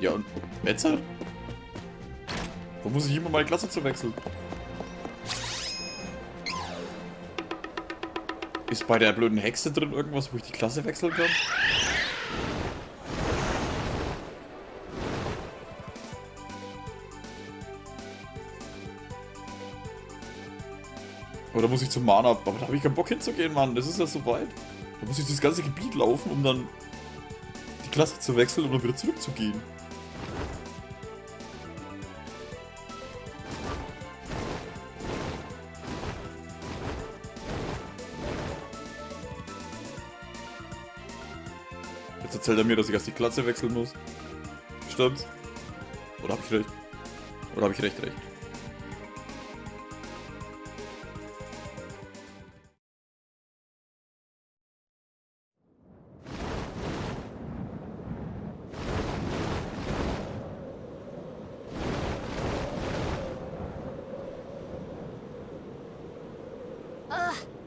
Ja, und jetzt? Wo muss ich immer meine Klasse zu wechseln? Ist bei der blöden Hexe drin irgendwas, wo ich die Klasse wechseln kann? Oder muss ich zum Mana? Aber da habe ich keinen Bock hinzugehen, Mann. Das ist ja so weit. Da muss ich das ganze Gebiet laufen, um dann die Klasse zu wechseln und dann wieder zurückzugehen. Jetzt erzählt er mir, dass ich erst die Klasse wechseln muss. Stimmt's? Oder habe ich recht? Oder habe ich recht?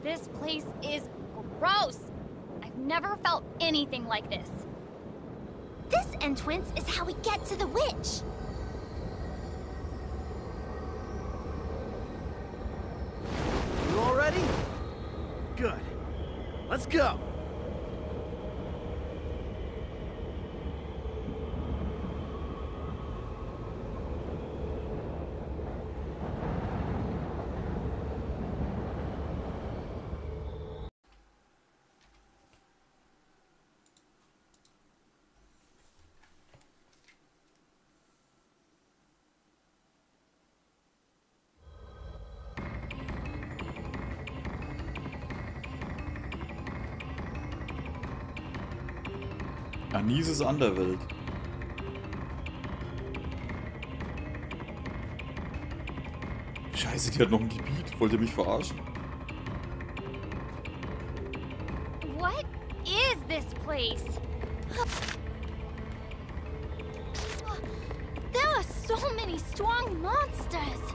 This place is gross. I've never felt anything like this. This entrance is how we get to the witch. You all ready? Good. Let's go. Anises Anderwelt. Scheiße, die hat noch ein Gebiet. Wollt ihr mich verarschen? What is this place? There are so many strong monsters.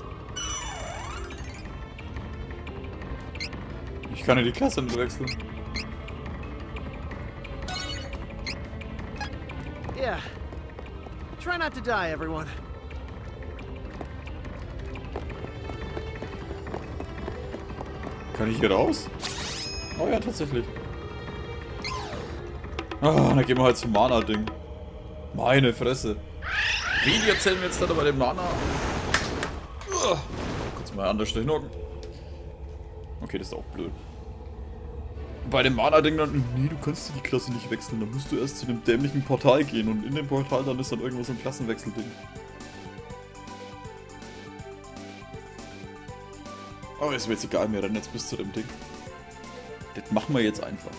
Ich kann ja die Klasse nicht wechseln. Yeah. Try not to die, everyone. Kann ich hier raus? Oh ja, tatsächlich. Ah, dann gehen wir halt zum Mana-Ding. Meine Fresse. Wie erzählen wir jetzt da bei dem Mana? Kurz mal anders durch Nocken. Okay, das ist auch blöd. Bei dem Mana-Ding dann, nee, du kannst die Klasse nicht wechseln, dann musst du erst zu dem dämlichen Portal gehen und in dem Portal dann ist dann irgendwo so ein Klassenwechsel-Ding. Aber ist mir jetzt egal, wir rennen jetzt bis zu dem Ding. Das machen wir jetzt einfach.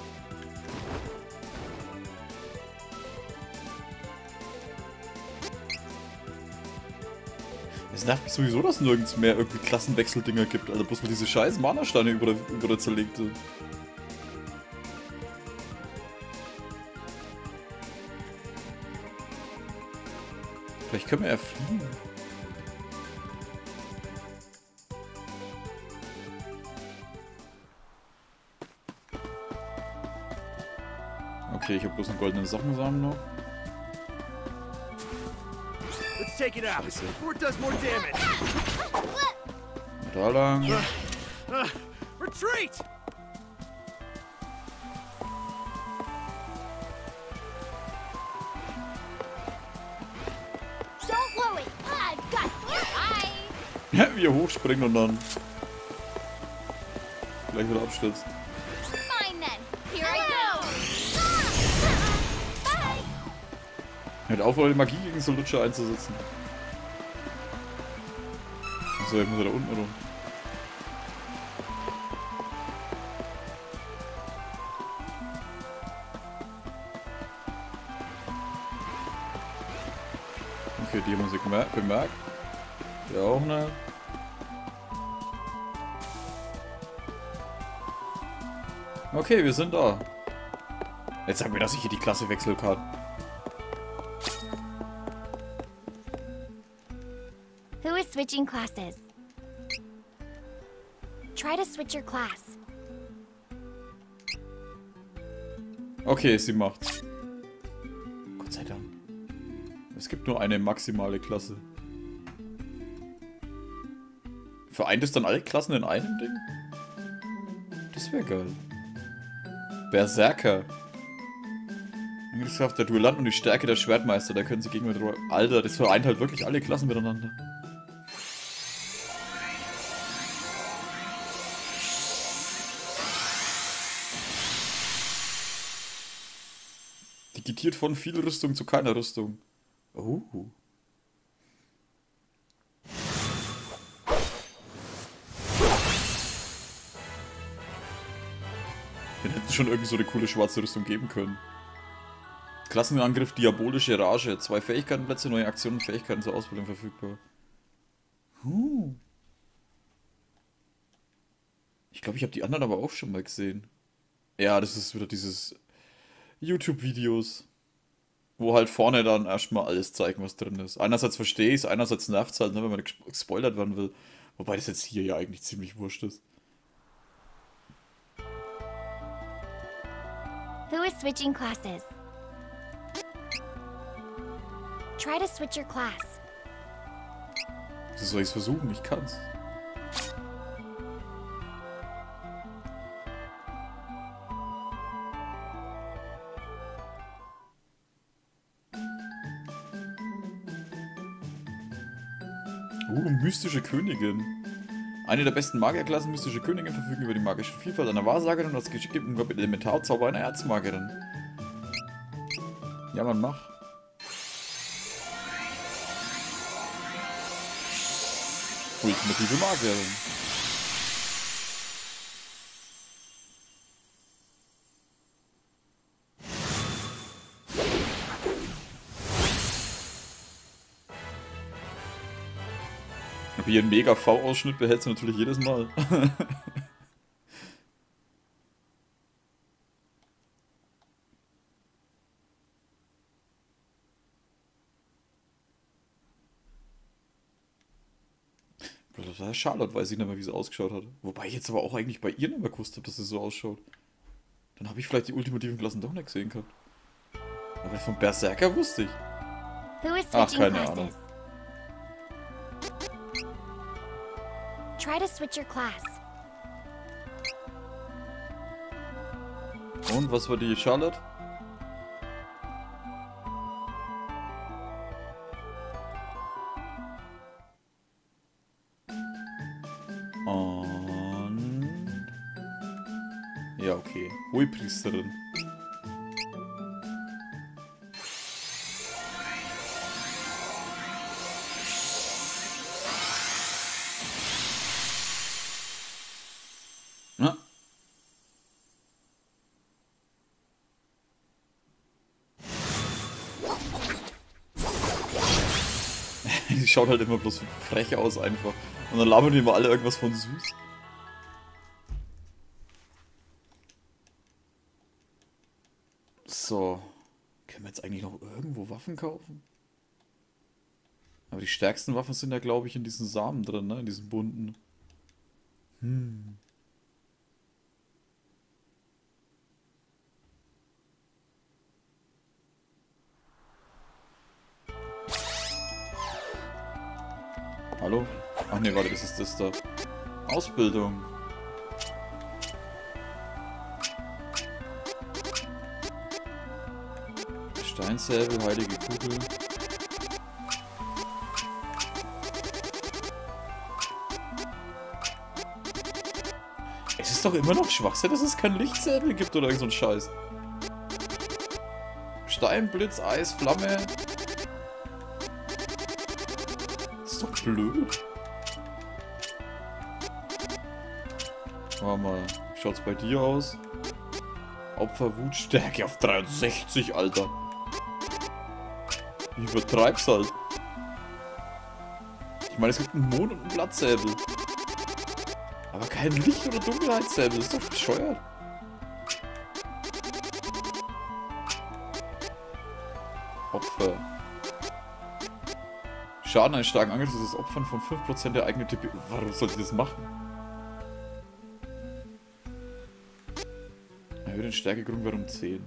Es nervt mich sowieso, dass nirgends mehr irgendwie Klassenwechsel-Dinger gibt, also bloß weil diese scheiß Mana-Steine über der zerlegte. Vielleicht können wir ja fliegen. Okay, ich habe bloß einen goldenen Sockensamen noch. Da lang. Retreat! Ja, wir hochspringen und dann gleich wieder abstürzen. Hört auf, eure Magie gegen so Lutscher einzusetzen. Achso, ich muss ja da unten rum. Okay, die haben uns ja bemerkt. Ja, auch ne. Okay, wir sind da. Jetzt sag mir, dass ich hier die Klasse wechseln kann. Who is switching classes? Try to switch your class. Okay, sie macht's. Gott sei Dank. Es gibt nur eine maximale Klasse. Vereint es dann alle Klassen in einem Ding? Das wäre geil. Berserker. Angriffskraft der Duellanten und die Stärke der Schwertmeister. Da können sie gegen... Alter, das vereint halt wirklich alle Klassen miteinander. Digitiert von viel Rüstung zu keiner Rüstung. Oh. Den hätten schon irgendwie so eine coole schwarze Rüstung geben können. Klassenangriff, diabolische Rage. 2 Fähigkeitenplätze, neue Aktionen und Fähigkeiten zur Ausbildung verfügbar. Ich glaube, ich habe die anderen aber auch schon mal gesehen. Ja, das ist wieder dieses YouTube-Videos, wo halt vorne dann erstmal alles zeigen, was drin ist. Einerseits verstehe ich es, einerseits nervt es halt, ne, wenn man gespoilert werden will. Wobei das jetzt hier ja eigentlich ziemlich wurscht ist. Who is switching classes? Try to switch your class. Wieso soll ich es versuchen? Ich kann's. Mystische Königin. Eine der besten Magierklassen, mystische Königin, verfügen über die magische Vielfalt einer Wahrsagerin und das Geschick gibt im Elementarzauber einer Erzmagerin. Ja, man macht. Ultimative Magierin. Wie ein mega V-Ausschnitt behältst du natürlich jedes Mal. Charlotte weiß ich nicht mehr, wie sie ausgeschaut hat. Wobei ich jetzt aber auch eigentlich bei ihr nicht mehr gewusst habe, dass sie so ausschaut. Dann habe ich vielleicht die ultimativen Klassen doch nicht gesehen gehabt. Aber von Berserker wusste ich. Ach, keine Ahnung. Try to switch your class. Und was war die Charlotte? Und... ja, okay. Hohepriesterin. Schaut halt immer bloß frech aus einfach. Und dann labern die immer alle irgendwas von süß. So. Können wir jetzt eigentlich noch irgendwo Waffen kaufen? Aber die stärksten Waffen sind ja, glaube ich, in diesen Samen drin, ne? In diesen bunten. Hallo? Ach ne, warte, das ist das da. Ausbildung. Steinsäbel, heilige Kugel. Es ist doch immer noch Schwachsinn, dass es kein Lichtsäbel gibt oder irgend so ein Scheiß. Steinblitz, Eis, Flamme. Blöd. Warte mal, wie schaut's bei dir aus? Opferwut, Stärke auf 63, Alter. Ich übertreib's halt. Ich meine, es gibt einen Mond- und einen Blattsäbel. Aber kein Licht- oder Dunkelheitssäbel, das ist doch bescheuert. Opfer. Schaden eines starken Angriffs ist das Opfern von 5% der eigenen TP. Warum sollte ich das machen? Erhöhe den Stärkegrundwert um 10.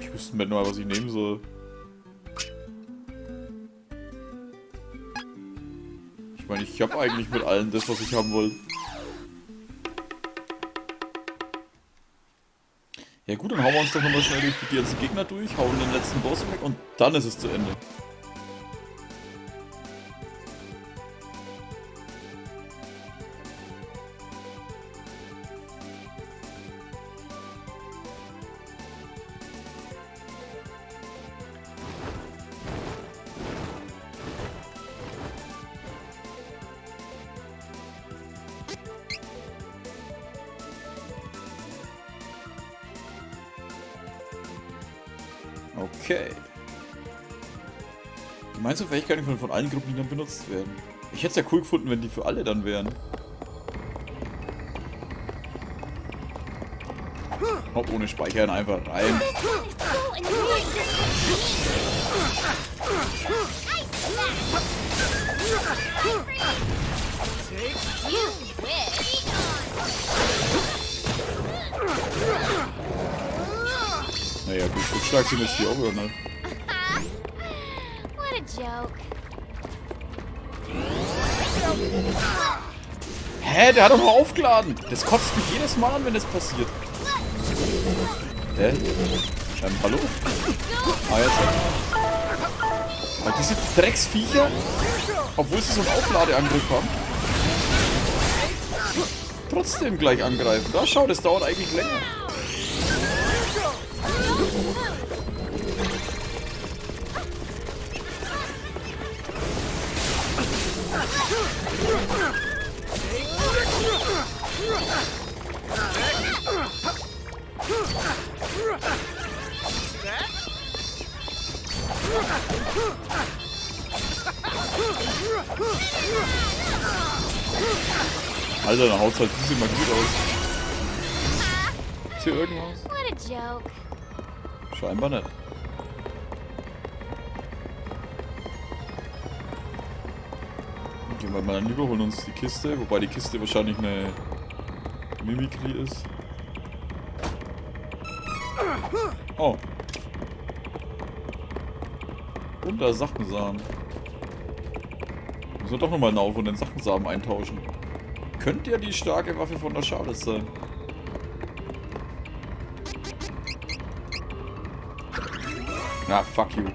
Ich wüsste mir mal, was ich nehmen soll. Ich meine, ich habe eigentlich mit allem das, was ich haben wollte. Ja gut, dann hauen wir uns doch nochmal schnell durch die ganzen Gegner durch, hauen den letzten Boss weg und dann ist es zu Ende. Okay. Gemeinsame Fähigkeiten können von allen Gruppenmitgliedern benutzt werden. Ich hätte es ja cool gefunden, wenn die für alle dann wären. Oh, ohne Speichern einfach rein. Naja, gut, so stark sind jetzt die auch, oder? Ne? What a joke. Hä, der hat doch mal aufgeladen. Das kotzt mich jedes Mal an, wenn das passiert. Hä? Hallo? Ah, jetzt. Weil diese Drecksviecher, obwohl sie so einen Aufladeangriff haben, trotzdem gleich angreifen. Da schau, das dauert eigentlich länger. Alter, dann haut's halt diese mal gut aus. Ist hier irgendwas? Scheinbar nicht. Gehen wir mal dann rüber, holen uns die Kiste, wobei die Kiste wahrscheinlich eine Mimikry ist. Oh. Und da Sachensamen. Müssen wir doch nochmal auf und den Sachensamen eintauschen. Könnte ja die starke Waffe von der Charlotte sein. Na, fuck you.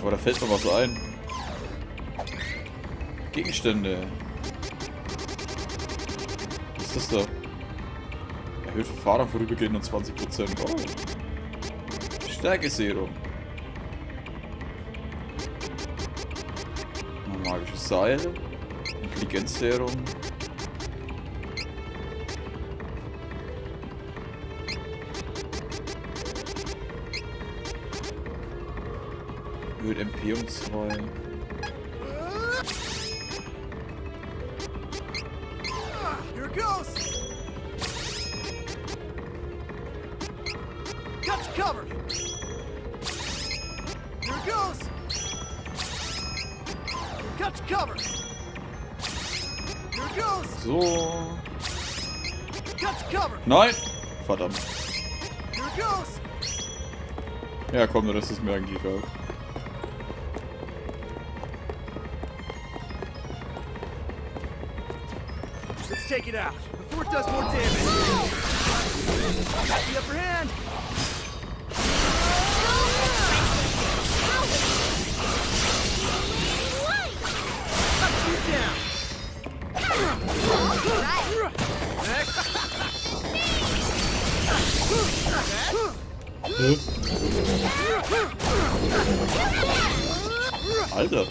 Aber da fällt noch was ein. Gegenstände. Was ist das da? Erhöht Verfahren vorübergehend um 20%. Oh. Stärke-Serum. Magisches Seil. Intelligenz-Serum. Erhöht MP um 2. So. Nein! Verdammt. Ja komm, das ist mir eigentlich egal. Let's take it out before it does more damage. Got the upper hand. Alter.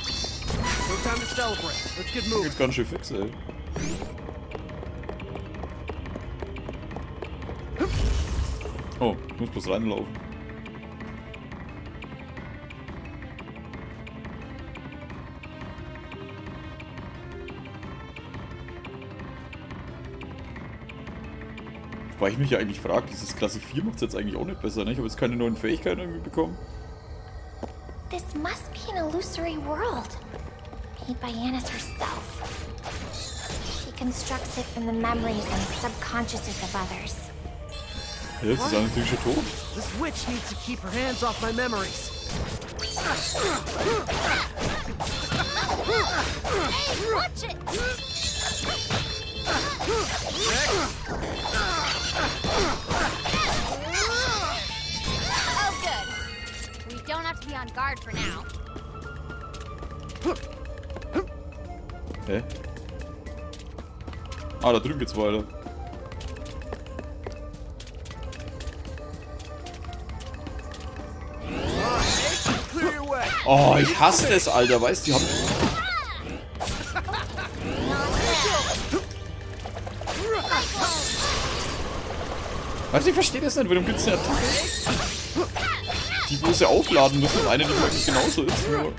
Jetzt ganz schön fix, ey. Oh, ich muss bloß reinlaufen. Weil ich mich ja eigentlich frage, dieses Klasse 4 macht es jetzt eigentlich auch nicht besser, ne? Ich habe jetzt keine neuen Fähigkeiten irgendwie bekommen. This must be an illusory world. made by Annis herself. She constructs it from the memories and subconsciouses of others. Yes, ist eine typische Tod. This witch needs to keep her hands off my memories. Hey, watch it! Oh, good. We don't have to be on guard for now. Hä? Ah, da drüben geht's weiter. Oh, ich hasse das, Alter, weißt du, die haben... Weißt du, ich verstehe das nicht, warum gibt's eine Attacke? Die bloße aufladen müssen und eine, die wirklich genauso ist. Nur.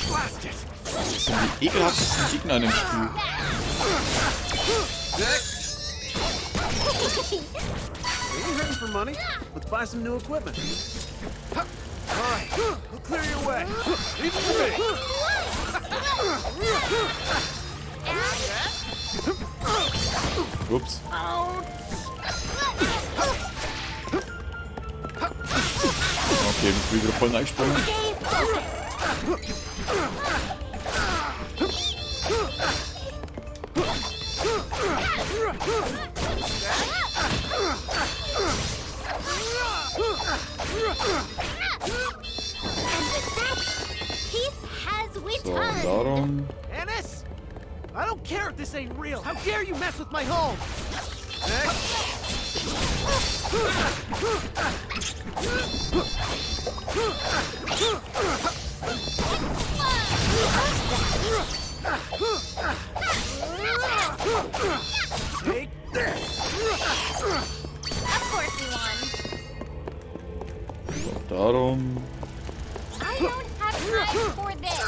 Das sind die ekelhaftesten Gegner in dem Spiel. Ups. Okay, jetzt bin ich wieder voll neigesprungen. So, darum. Annis, I don't care if this ain't real. How dare you mess with my home? Take this. Of course we won. So, darum. I don't have time for this.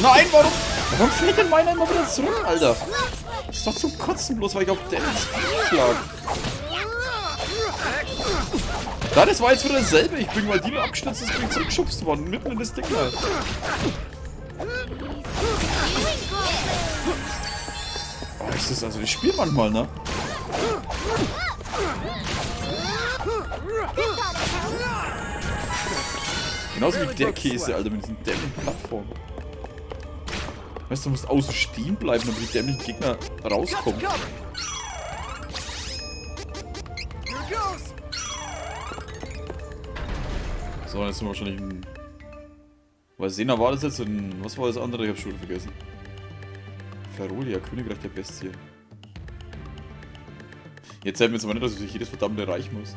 Nein, warum fliegt denn meiner immer wieder zurück, Alter? Das ist doch zum Kotzen bloß, weil ich auf Dennis schlag. Da, das war jetzt wieder dasselbe. Ich bin mal die abgestürzt, das bin ich zurückgeschubst worden. Mitten in das Ding halt. Oh, ist das also, ich spiele manchmal, ne? Genauso wie der Käse, Alter, mit diesen dämlichen Plattformen. Weißt du, du musst außen stehen bleiben, damit die dämlichen Gegner rauskommen. So, jetzt sind wir wahrscheinlich in... Weil Sena war das jetzt in... Was war das andere? Ich hab's schon vergessen. Ferolia, Königreich der Bestie. Jetzt hätten wir jetzt aber nicht, dass ich durch jedes verdammte Reich muss.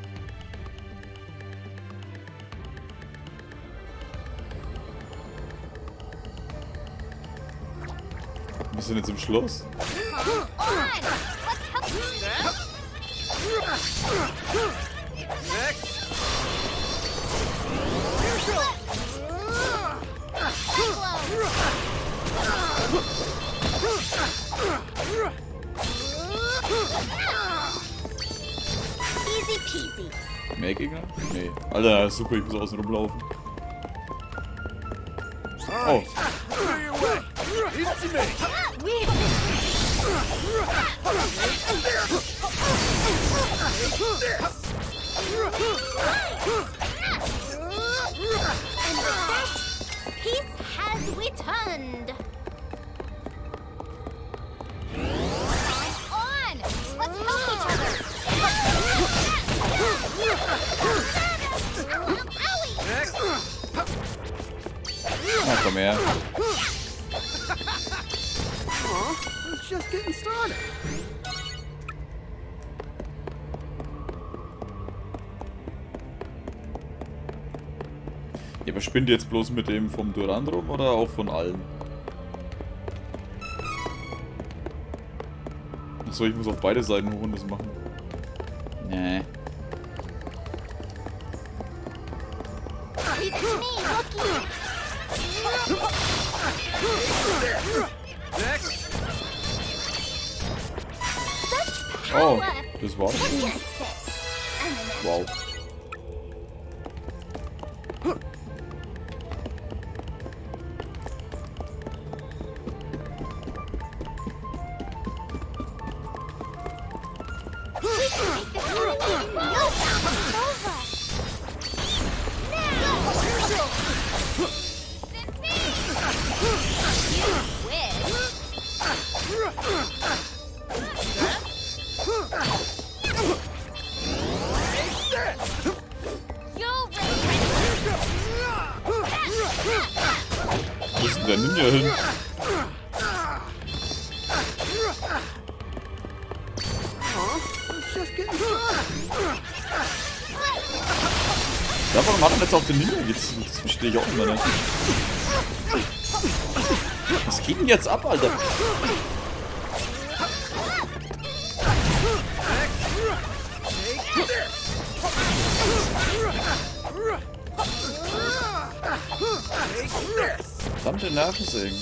Wir sind jetzt im Schloss. Mehr Gegner? Nee. Alter, super, ich muss außen rumlaufen. Oh. Na, komm her. Ja, aber spinnt ihr jetzt bloß mit dem vom Durandrum oder auch von allen? Achso, ich muss auf beide Seiten hoch und das machen. Nee. Oh, das war's. Wow. Wo ist denn der Ninja hin? Ja, warum hat er jetzt auf den Ninja gezogen? Das verstehe ich auch nicht mehr. Was geht denn jetzt ab, Alter? Verdammte Nervensägen.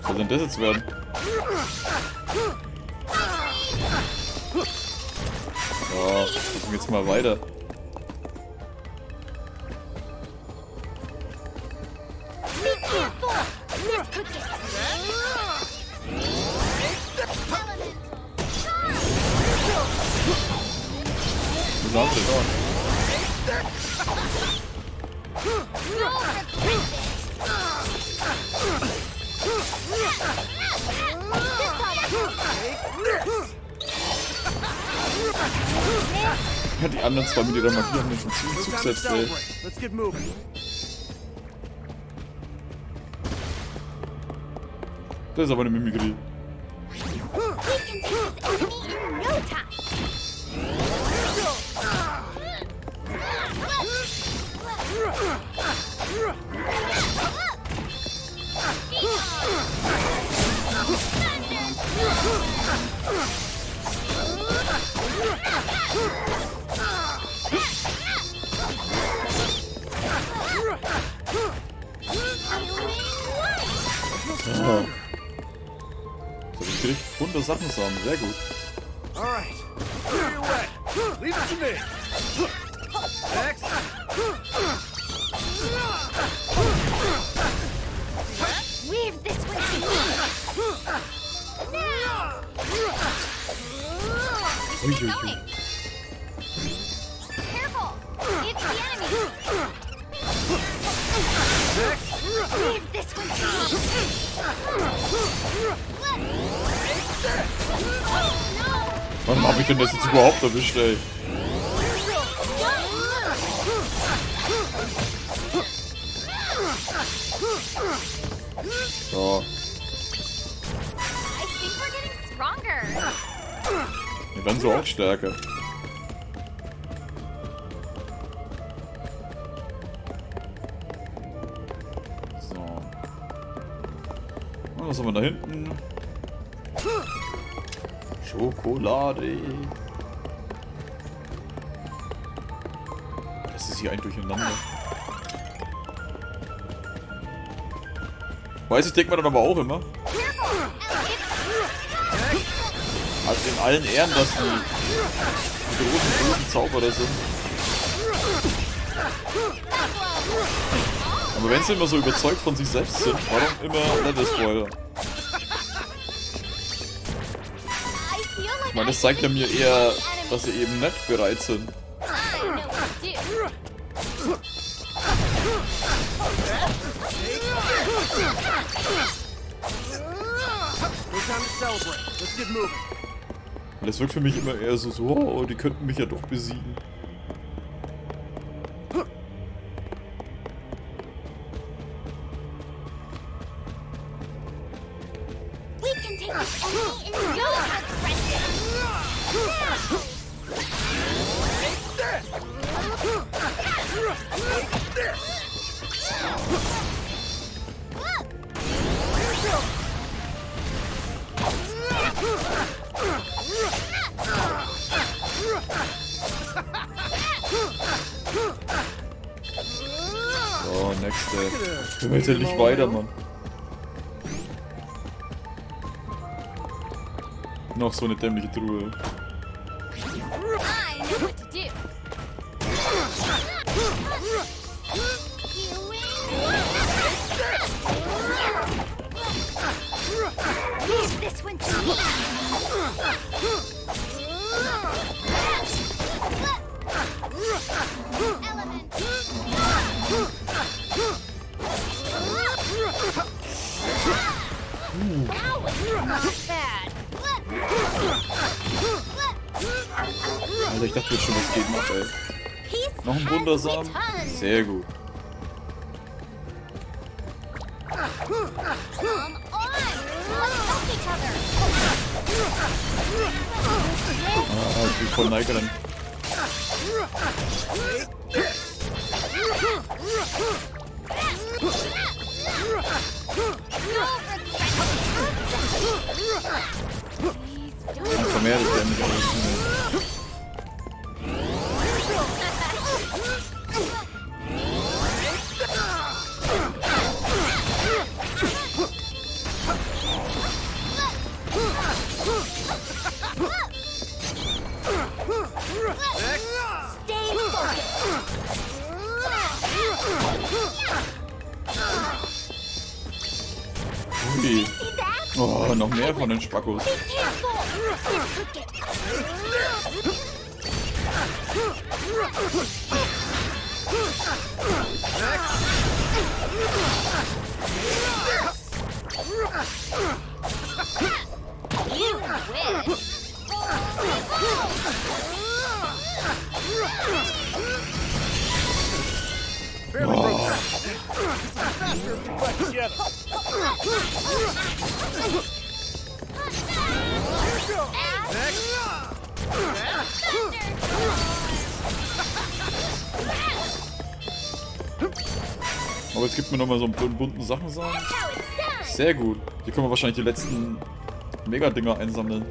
Was soll denn das jetzt werden? Ja, gucken wir jetzt mal weiter. Die anderen zwei mit ihrer Magie haben mich schon zugesetzt, ey. Das ist aber eine Mimikrie. Oh. Das sind richtig bunte Sachen zusammen, sehr gut. Uiuiui. Warum habe ich denn das jetzt überhaupt erwischt, ey? So. Wir werden so auch stärker. So. Und was haben wir da hinten? Schokolade. Das ist hier ein Durcheinander. Weiß ich, denkt man dann aber auch immer. Also in allen Ehren, dass die großen Zauberer sind. Aber wenn sie immer so überzeugt von sich selbst sind, warum immer nettes Feuer? Ich meine, das zeigt ja mir eher, dass sie eben nicht bereit sind. Das wirkt für mich immer eher so, oh, die könnten mich ja doch besiegen. Bitte nicht weiter, Mann. Noch so eine dämliche Truhe. Alter, ich dachte schon, was geht noch, ey. Noch ein Wundersamen? Sehr gut. Ah, ich bin voll Nike dann. Vermehrt ist der nicht alles. Ui. Oh, noch mehr von den Spackos. Oh. Aber jetzt gibt mir nochmal so einen bunten Sachen. Sehr gut. Hier können wir wahrscheinlich die letzten Mega-Dinger einsammeln.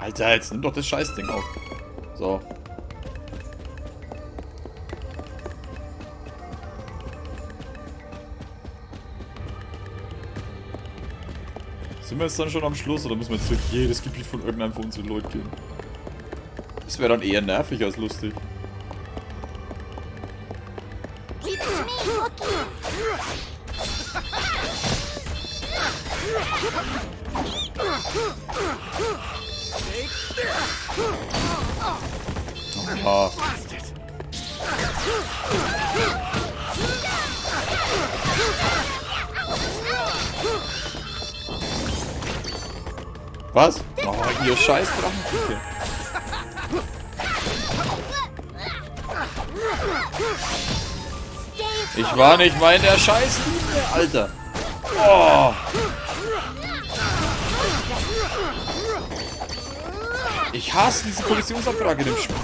Alter, jetzt nimm doch das Scheißding auf. So. Sind wir jetzt dann schon am Schluss oder müssen wir jetzt durch jedes Gebiet von irgendeinem von uns in Leuten gehen? Das wäre dann eher nervig als lustig. Oha. Was? Oh, ihr Scheißdrachen. Ich war nicht mal in der Scheiße, Alter. Oh. Ich hasse diese Kollisionsabfrage in dem Spiel.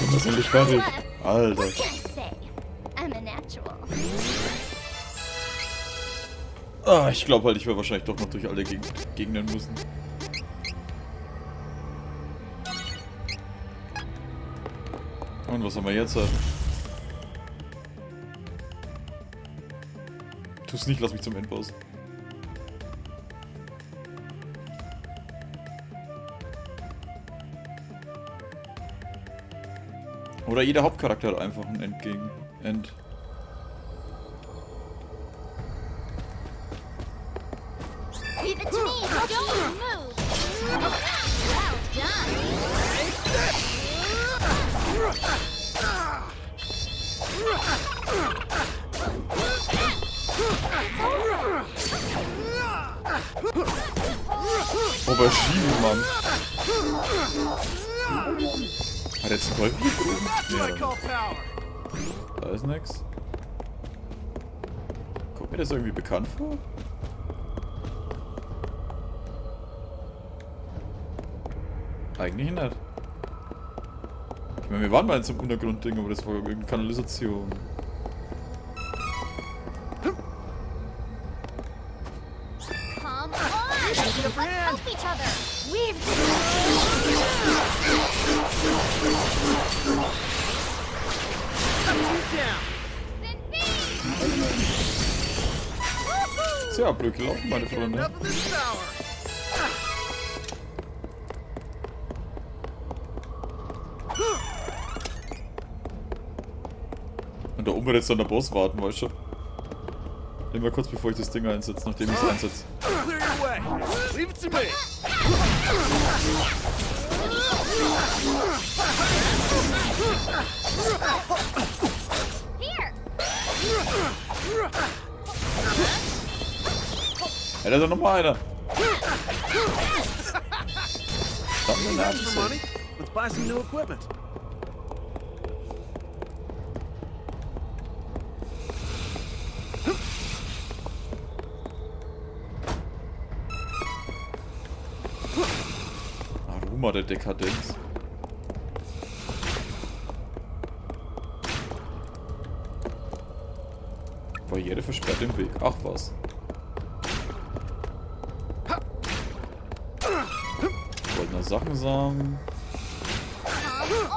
Das ist endlich fertig. Alter. Ah, ich glaube halt, ich werde wahrscheinlich doch noch durch alle Gegner müssen. Und was haben wir jetzt? Tu's nicht, lass mich zum Endboss. Oder jeder Hauptcharakter hat einfach ein End. überschieben, Mann. Hat jetzt ein Teufel getroffen? Da ist nix. Kommt mir das irgendwie bekannt vor? Eigentlich nicht. Ich meine, wir waren mal in so einem Untergrundding, aber das war irgendeine Kanalisation. Tja, Brücke laufen, meine Freunde. Und da oben wird jetzt dann der Boss warten, weißt du? Immer kurz bevor ich das Ding einsetze, nachdem ich es einsetze. Ja, da ist ja nochmal einer. Aruma, der Dekadenz. Barriere versperrt den Weg. Ach was. Goldene Sachen sammeln. Oh.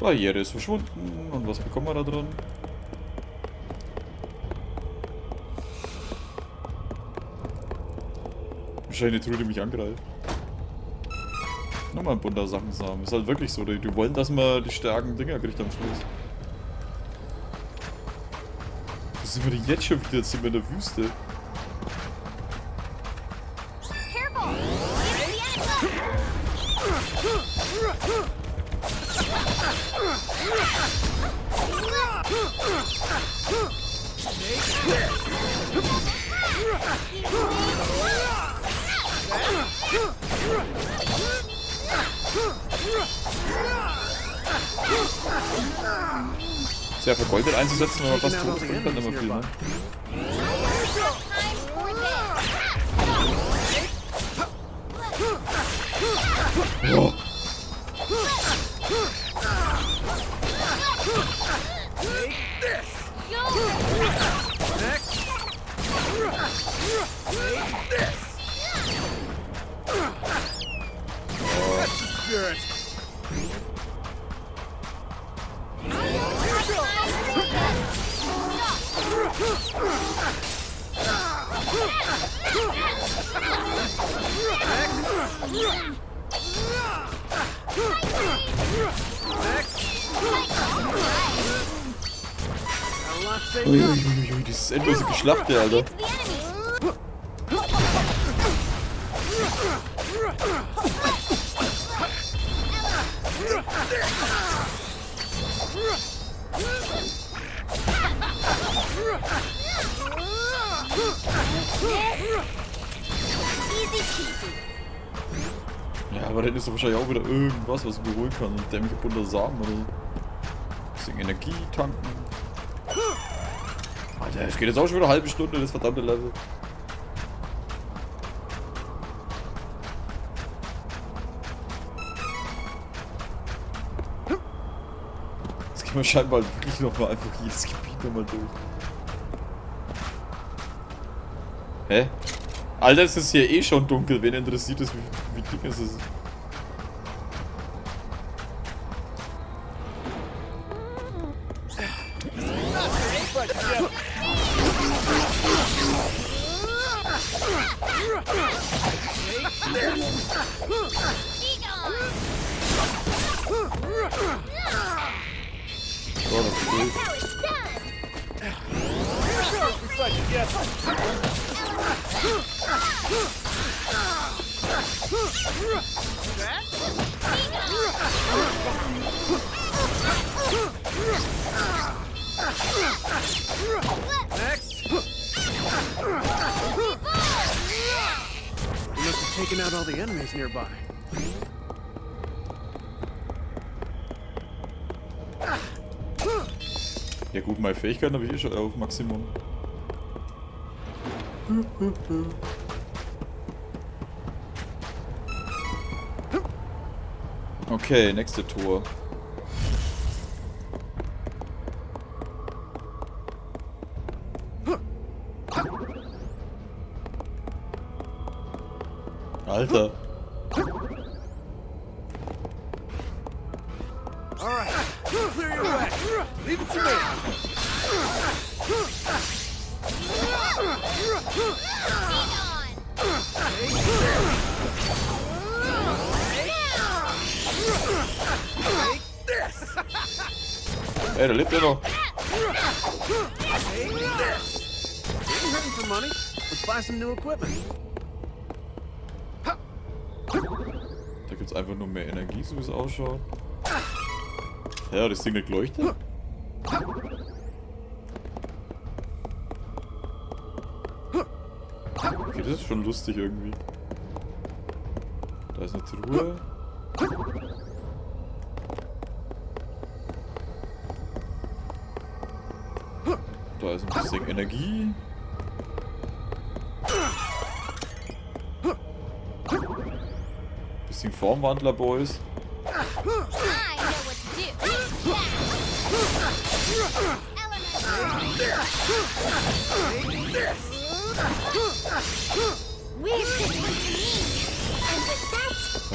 Barriere ist verschwunden. Und was bekommen wir da drin? Wahrscheinlich eine Truhe, die mich angreift. Nochmal ein bunter Sachensamen. Ist halt wirklich so, die wollen, dass man die starken Dinger kriegt am Schluss. Wo sind wir denn jetzt schon wieder? Jetzt sind wir in der Wüste. Sehr vergoldet einzusetzen, wenn man was tut, bringt dann immer viel, ne? Oh. Uiuiui, dieses endlose Geschlacht, Alter. Ja, aber dann ist doch wahrscheinlich auch wieder irgendwas, was ich mir holen kann. Der mich bunter Samen oder so. Bisschen Energie tanken. Alter, es geht jetzt auch schon wieder eine halbe Stunde, das verdammte Level. Jetzt gehen wir scheinbar wirklich nochmal einfach jedes Gebiet nochmal durch. Hä? Alter, es ist hier eh schon dunkel. Wen interessiert es, wie dick es ist? Ja gut, meine Fähigkeiten habe ich eh schon auf Maximum. Okay, nächste Tour. Alter. Ey, da lebt er noch. Da gibt's einfach nur mehr Energie, so wie es ausschaut. Ja, das Ding nicht leuchtet. Okay, das ist schon lustig irgendwie. Da ist eine Truhe. Da ist ein bisschen Energie. Ein bisschen Formwandler, Boys. Dann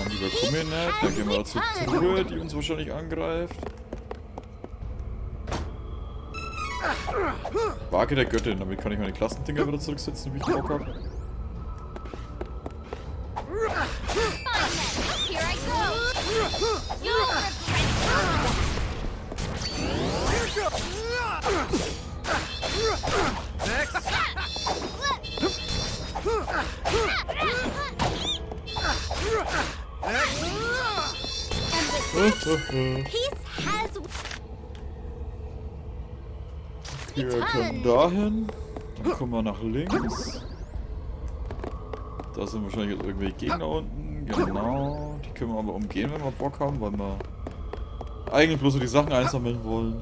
überkommen wir nicht. Dann gehen wir zur Truhe, die uns wahrscheinlich angreift. Waage der Göttin, damit kann ich meine Klassendinger wieder zurücksetzen, wie ich Bock habe. Wir können dahin, dann kommen wir nach links. Da sind wahrscheinlich jetzt irgendwelche Gegner unten, genau. Die können wir aber umgehen, wenn wir Bock haben, weil wir eigentlich bloß so die Sachen einsammeln wollen.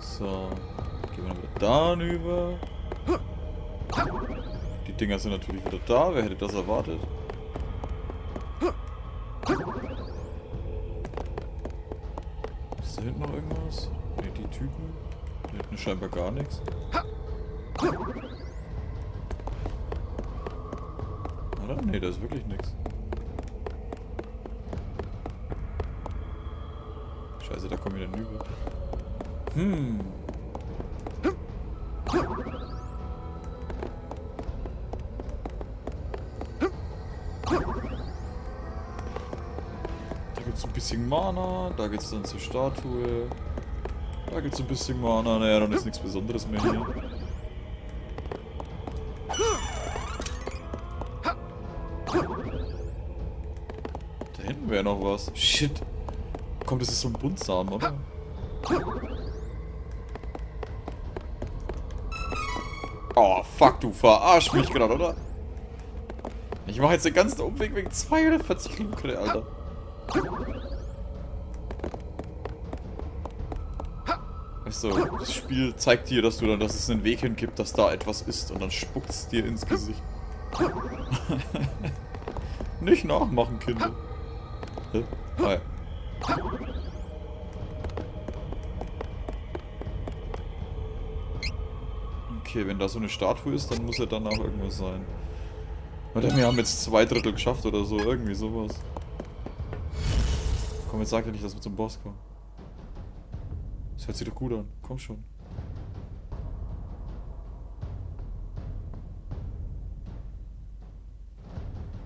So, gehen wir dann über. Die Dinger sind natürlich wieder da. Wer hätte das erwartet? Ist da hinten noch irgendwas? Ne, die Typen. Da hinten scheinbar gar nichts. Oder? Ne, da ist wirklich nichts. Scheiße, da kommen wir denn über. Hm. Ein bisschen Mana, da geht's dann zur Statue. Da gibt's ein bisschen Mana, naja, dann ist nichts Besonderes mehr hier. Da hinten wäre noch was. Shit. Komm, das ist so ein Buntsam, oder? Oh, fuck, du verarsch mich gerade, oder? Ich mache jetzt den ganzen Umweg wegen 240 Minuten, Alter. Achso, das Spiel zeigt dir, dass du dann, dass es einen Weg hingibt, dass da etwas ist und dann spuckt es dir ins Gesicht. Nicht nachmachen, Kinder. Ah, ja. Okay, wenn da so eine Statue ist, dann muss ja danach irgendwas sein. Warte, wir haben jetzt 2/3 geschafft oder so, irgendwie sowas. Komm, jetzt sag ja nicht, dass wir zum Boss kommen. Das hört sich doch gut an. Komm schon.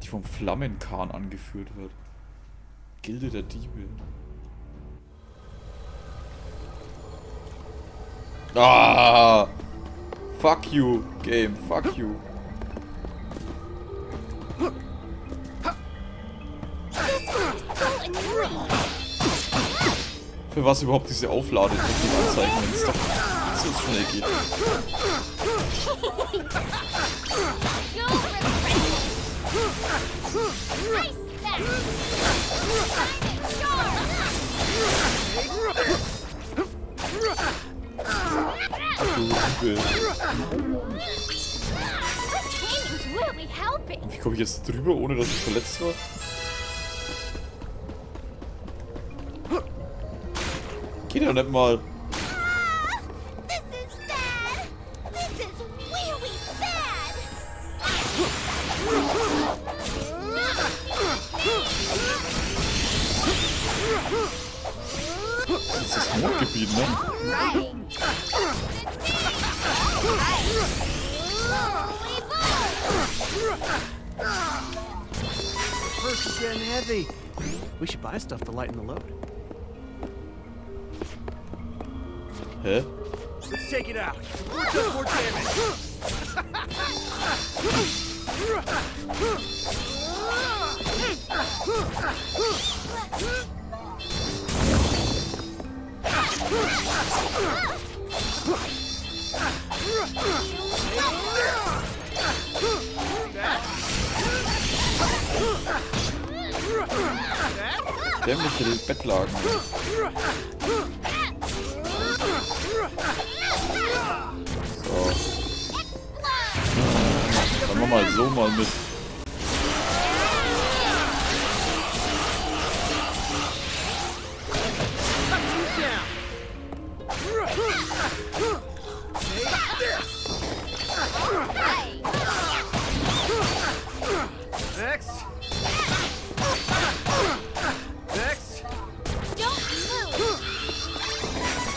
Die vom Flammenkahn angeführt wird. Gilde der Diebe. Ah! Fuck you, Game. Fuck you. Für was überhaupt diese Aufladung anzeigen, wenn es doch so schnell geht. Wie komme ich jetzt drüber, ohne dass ich verletzt war? Geht ja nicht mal. Das ist das Mondgebiet, ne? First and heavy. We should buy stuff to lighten the load. Hä? Dämliche Bettlaken. Dann machen wir mal so mal mit.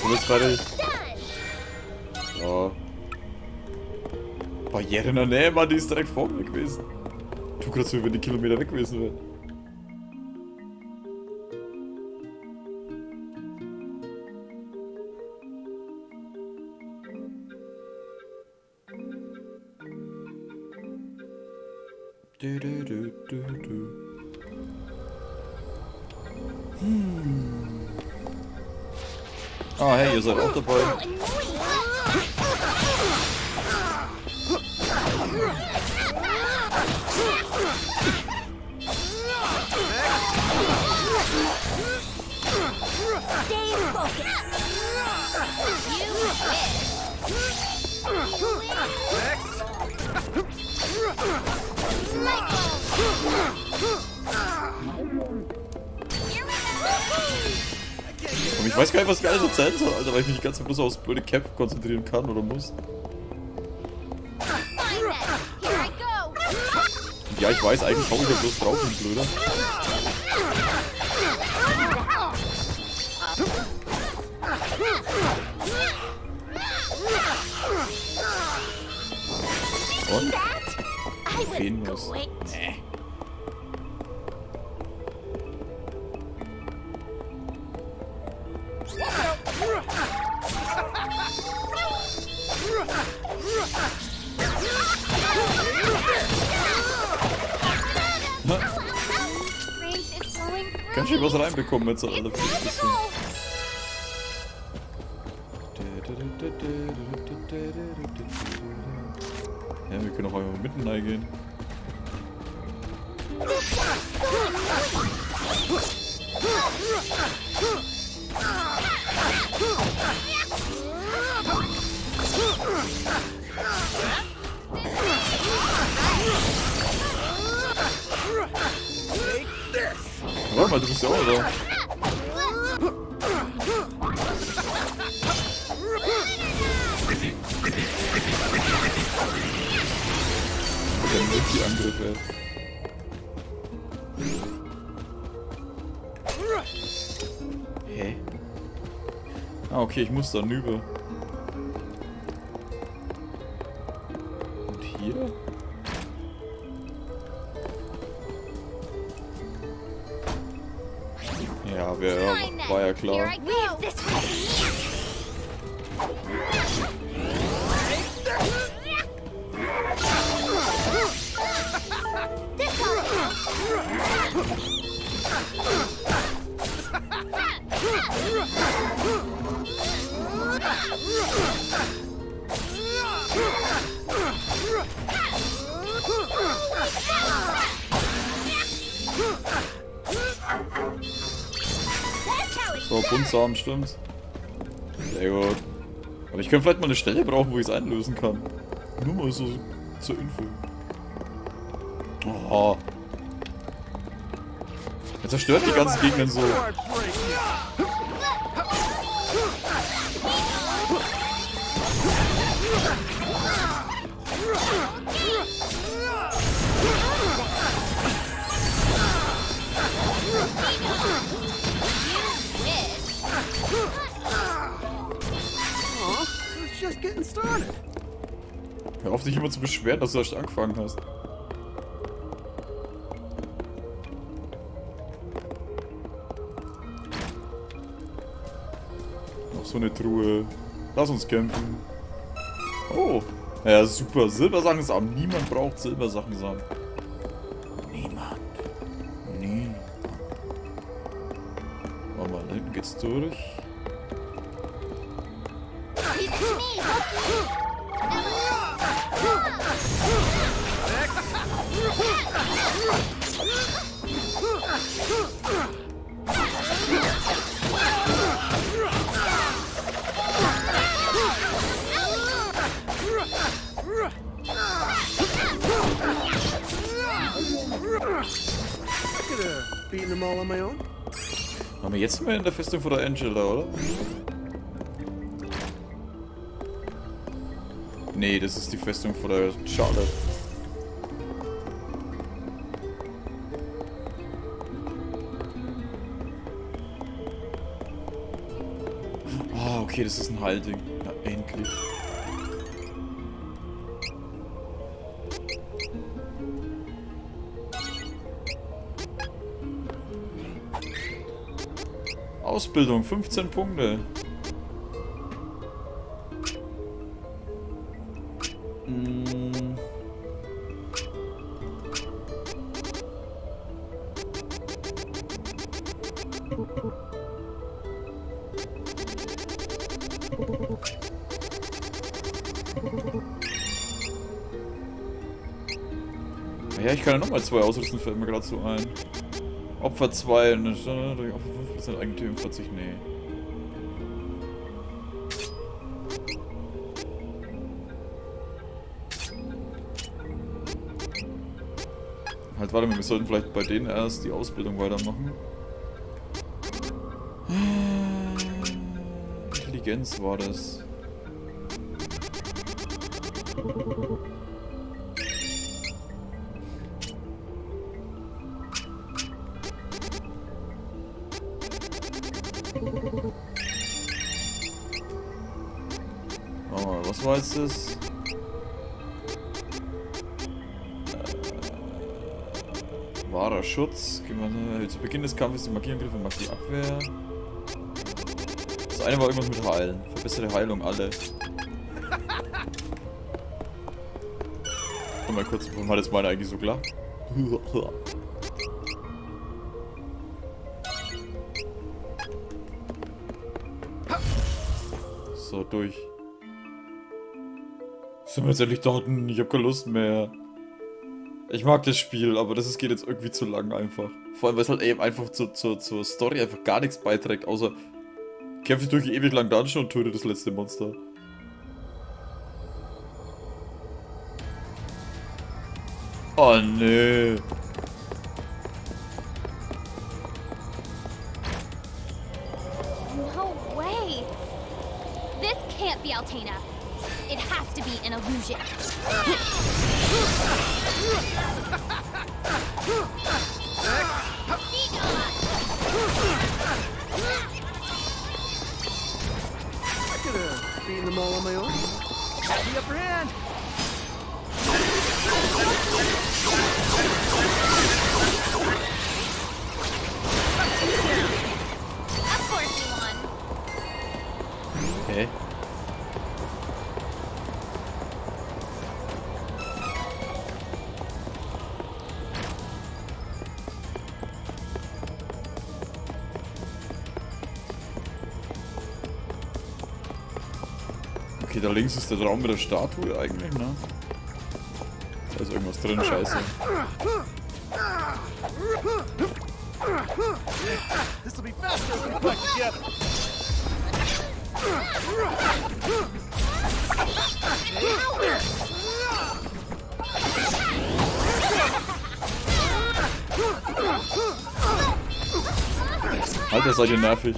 Und jetzt fertig. Ja. Barriere in der Nähe, Mann, die ist direkt vor mir gewesen. Tu gerade so, wenn die Kilometer weg gewesen wäre. Ah, hey, ihr seid auch dabei. Und ich weiß gar nicht, was ich alles erzählen soll, Alter, weil ich mich die ganze Zeit bloß aufs blöde Cap konzentrieren kann oder muss. Ja, ich weiß, eigentlich schaue ich ja bloß drauf und blöder. Und? Fehlen muss. Nee. Ganz schön was reinbekommen jetzt alle. Ja, wir können auch einfach mitten reingehen. Guck mal, du bist ja auch so. Der Multi-Angriff, ey. Hä? Ah, okay, ich muss da nüber. Und hier? Ja, war ja klar. So, Punzarm, stimmt's? Sehr gut. Aber ich könnte vielleicht mal eine Stelle brauchen, wo ich es einlösen kann. Nur mal so zur Info. Oh. Er zerstört die ganzen Gegner so. Hör auf, dich immer zu beschweren, dass du erst angefangen hast. Noch so eine Truhe. Lass uns kämpfen. Oh. Ja, super. Silbersachensamen. Niemand braucht Silbersachensamen. Niemand. Nie. Warte mal, da hinten geht's durch. Aber jetzt sind wir in der Festung von der Angela, oder? Nee, das ist die Festung von der Charlotte. Ah, oh, okay, das ist ein Halting. Na, endlich. Ausbildung, 15 Punkte. Ja, ich kann ja nochmal zwei ausrüsten, fällt mir gerade so ein. Opfer 2 und durch Opfer 5% Eigentum 40, nee. Halt, warte mal, wir sollten vielleicht bei denen erst die Ausbildung weitermachen. Intelligenz war das. Oh, was war jetzt das? Wahrer Schutz. Zu Beginn des Kampfes die Magieangriffe, Magieabwehr. Das eine war irgendwas mit Heilen. Verbesserte Heilung, alle. Und mal kurz, warum hat das meine eigentlich so klar? So, durch. Sind wir jetzt endlich da unten? Ich hab keine Lust mehr. Ich mag das Spiel, aber das geht jetzt irgendwie zu lang einfach. Vor allem, weil es halt eben einfach zur Story einfach gar nichts beiträgt, außer kämpfe durch die ewig langen Dungeon und töte das letzte Monster. Oh, nee. Mana-Steine. It has to be an illusion. I could have beaten them all on my own. Had the upper hand. Okay. Okay, da links ist der Raum mit der Statue eigentlich, ne? Da ist irgendwas drin, scheiße. This'll be faster if we fight together. Alter, seid ihr nervig.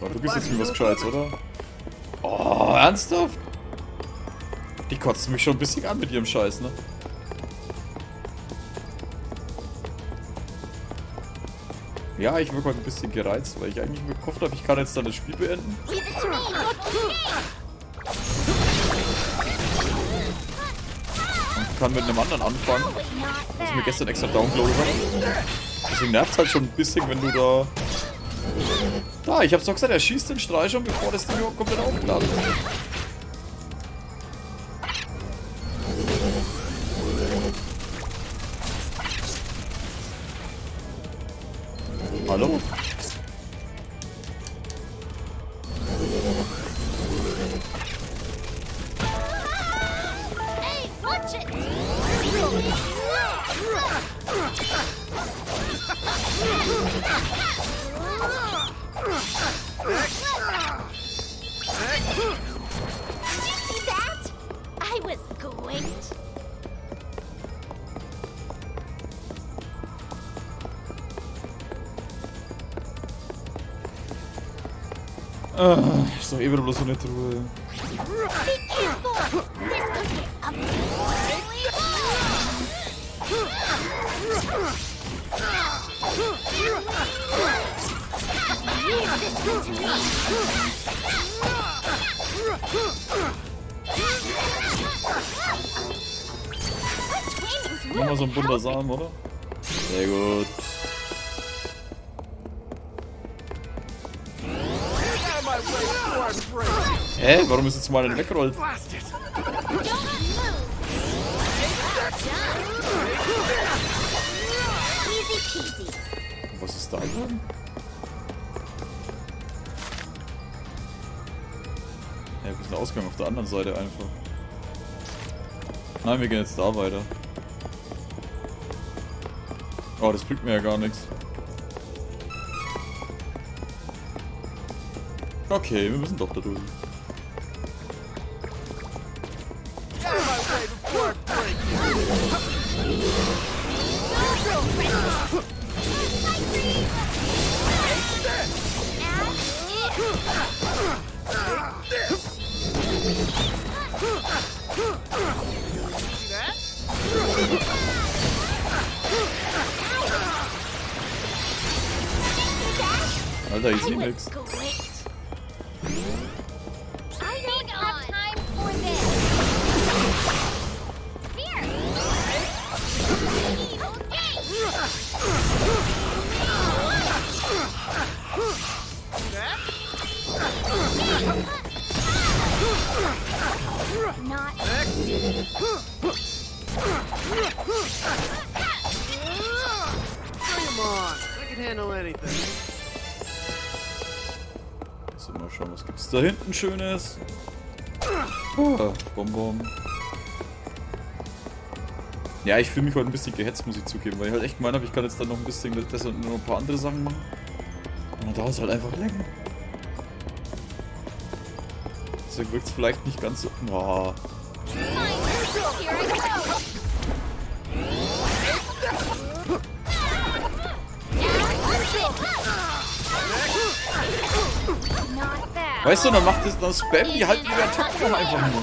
So, du bist jetzt wie was Gescheites, oder? Oh, ernsthaft? Die kotzen mich schon ein bisschen an mit ihrem Scheiß, ne? Ja, ich wirke heute ein bisschen gereizt, weil ich eigentlich gehofft habe, ich kann jetzt dann das Spiel beenden. Und kann mit einem anderen anfangen, was ich mir gestern extra downloadet habe. Deswegen nervt es halt schon ein bisschen, wenn du da... Da, ich hab's doch gesagt, er schießt den Strahl schon, bevor das Ding überhaupt komplett aufgeladen ist. Hallo? Hey, watch it! Did you see that? I was great. Ist doch eh wieder bloß so eine Truhe. Nochmal so ein bunter Samen, oder? Sehr gut. Hä? Warum ist jetzt mal eine wegrollt? Was ist da geworden? Ja, wir sind Ausgang auf der anderen Seite einfach. Nein, wir gehen jetzt da weiter. Oh, das bringt mir ja gar nichts. Okay, wir müssen doch da durch. Alter, ich sehe nix. So, mal schauen, was gibt's da hinten Schönes? Bonbon. Ja, ich fühle mich heute ein bisschen gehetzt, muss ich zugeben, weil ich halt echt meine, ich kann jetzt dann noch ein bisschen, das und noch ein paar andere Sachen machen. Und dann dauert es halt einfach länger. Deswegen wirkt es vielleicht nicht ganz so... Oh. Weißt du, dann macht es dann Spam, die halt ihre Attacken einfach nur.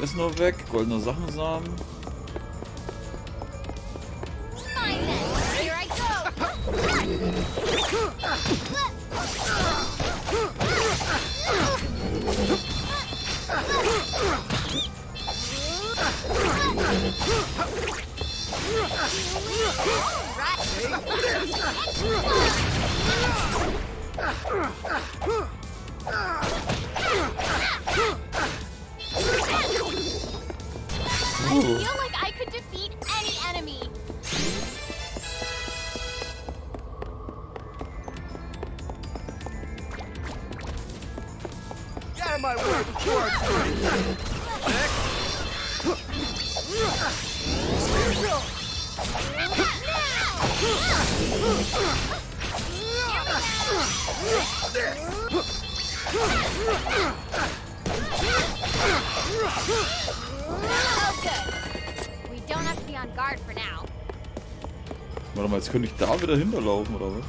Ist noch weg, goldene Sachensamen. I feel like I could defeat any enemy. Get out of my way before I'm through. Warte mal, jetzt könnte ich da wieder hinterlaufen oder was?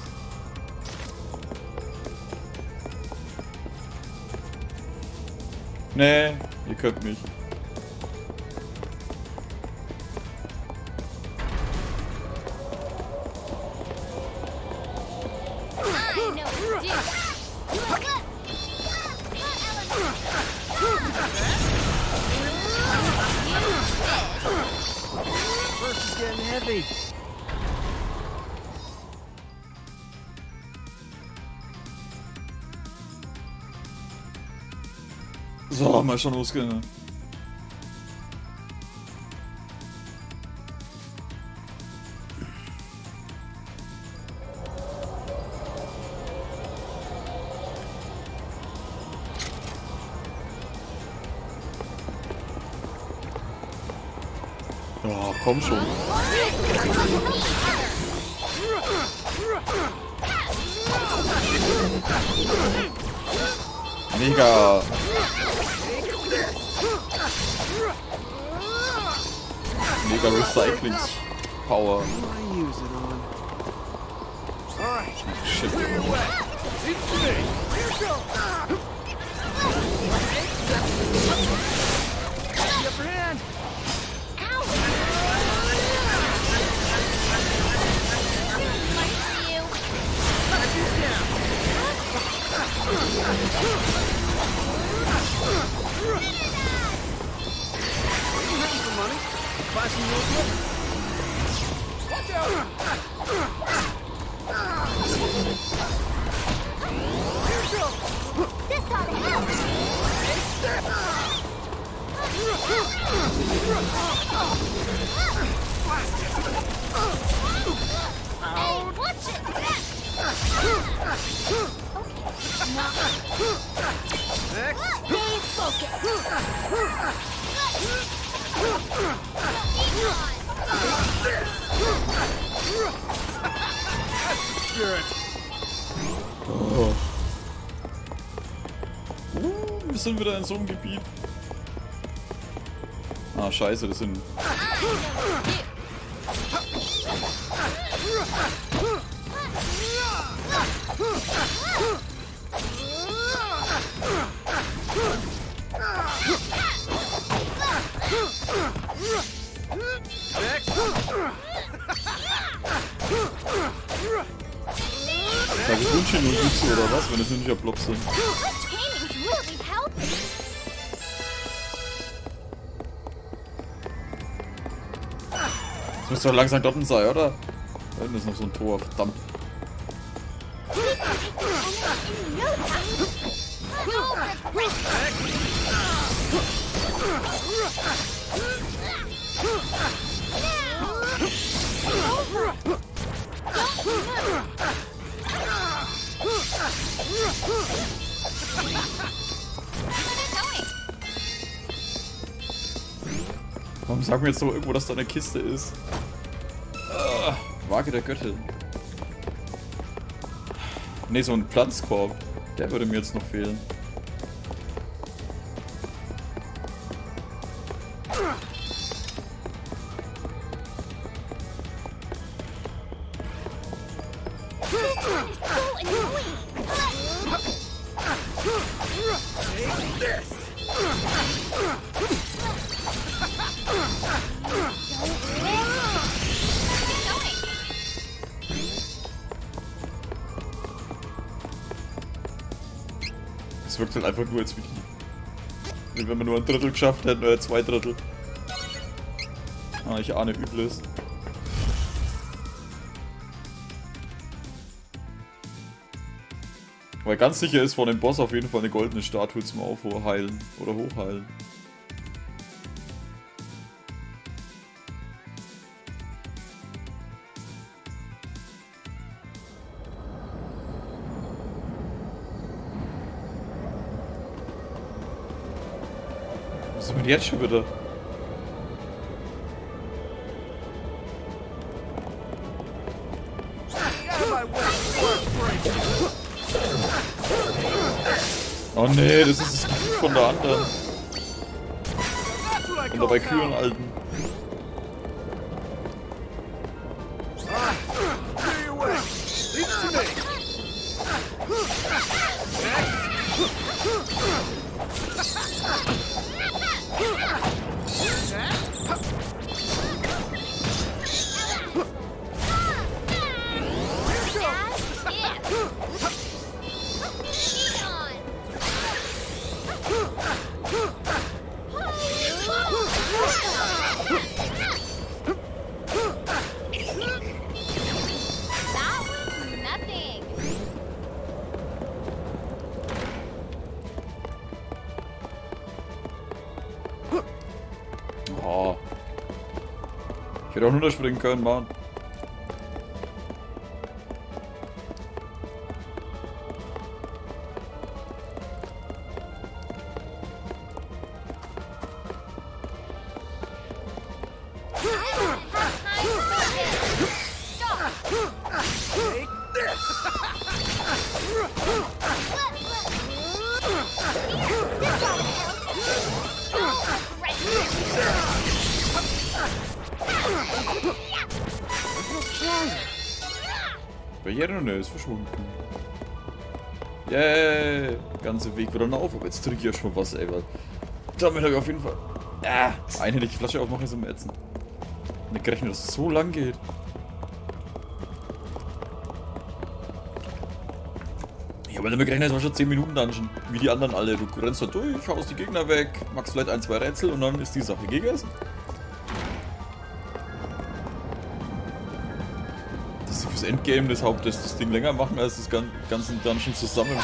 Nee, ihr könnt mich. So, mal schon losgehen. Oh, komm schon. Mega. Mega Recycling Power. Shit. Oh. Wir sind wieder in so einem Gebiet. Ah, scheiße, das sind... Da gibt es schon Jutsu oder was, wenn es nicht auf Blobs sind. Das müsste doch langsam dort sein, oder? Da hinten ist noch so ein Tor, verdammt. Warum sagen wir jetzt doch irgendwo, dass da eine Kiste ist? Waage der Göttin. Ne, so ein Pflanzkorb. Der würde mir jetzt noch fehlen. Es wirkt halt einfach nur, als wie wenn wir nur ein Drittel geschafft hätten oder zwei Drittel. Ah, ich ahne Übles. Weil ganz sicher ist vor dem Boss auf jeden Fall eine goldene Statue zum Aufheilen oder Hochheilen. Was ist denn jetzt schon wieder? Oh nee, das ist das Gebiet von der anderen. Und dabei Kühen alten. Ich hätte auch nur springen können, Mann. Barriere ist verschwunden. Yay! Der ganze Weg wieder auf, aber jetzt trinke ich ja schon was, ey. Damit habe ich auf jeden Fall. Eine die Flasche aufmachen ist im Ätzen. Nicht gerechnet, dass es so lang geht. Ich habe damit gerechnet, es war schon 10 Minuten Dungeon. Wie die anderen alle. Du rennst da durch, haust die Gegner weg, machst vielleicht ein, zwei Rätsel und dann ist die Sache gegessen. Endgame des Hauptes das Ding länger machen als das ganze Dungeon zusammen.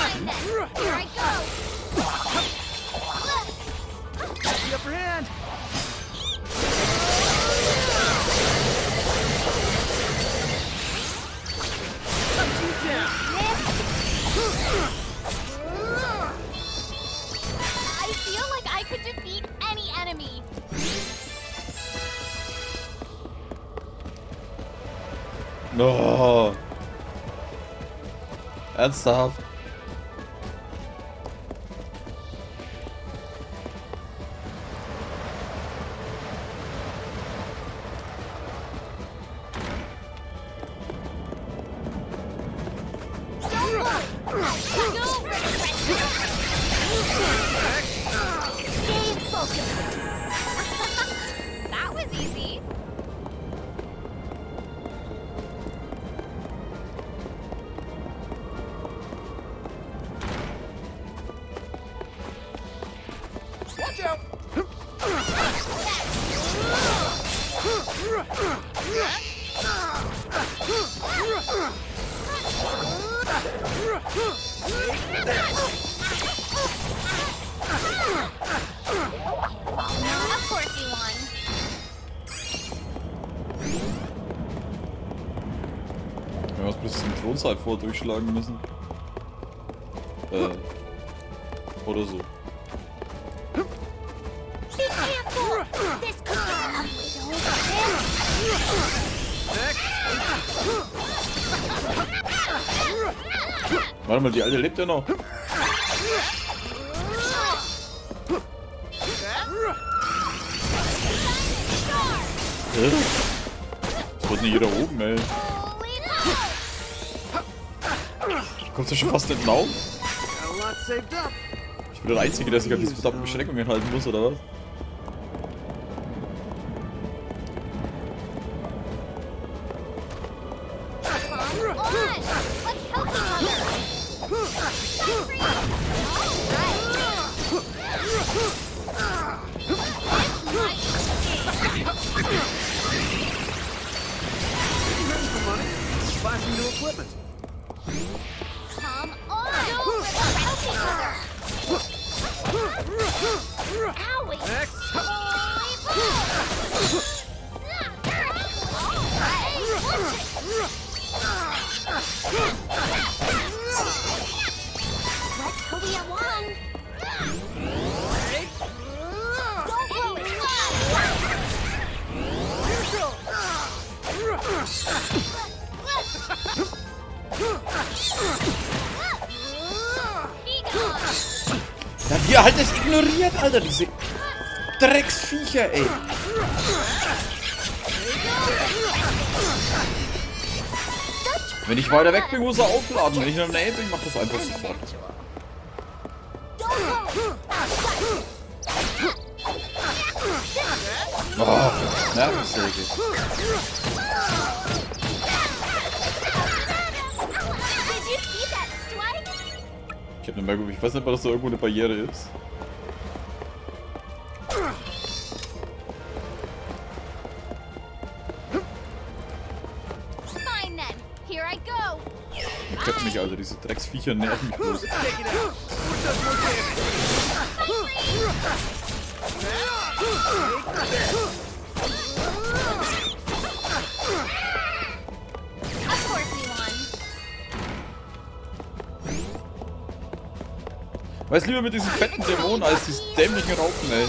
No. Ernsthaft? Wir haben uns bis zum Thronsaal vor durchschlagen müssen. Oder so. Warte mal, die Alte lebt ja noch. Das wird nicht jeder oben, ey. Kommst du schon fast nicht auf? Ich bin der Einzige, der sich an diese verdammten Beschränkungen halten muss, oder was? Ihr halt das ignoriert, Alter, diese Drecksviecher, ey. Wenn ich weiter weg bin, muss er aufladen. Wenn ich noch näher bin, macht das einfach sofort. Oh, Nervensäge. Ich hab eine Merkung, ich weiß nicht, ob das da irgendwo eine Barriere ist. Die köpfen mich, also diese Drecksviecher nerven mich bloß. Weiß lieber mit diesen fetten Dämonen als diesen dämlichen Raupen, ey.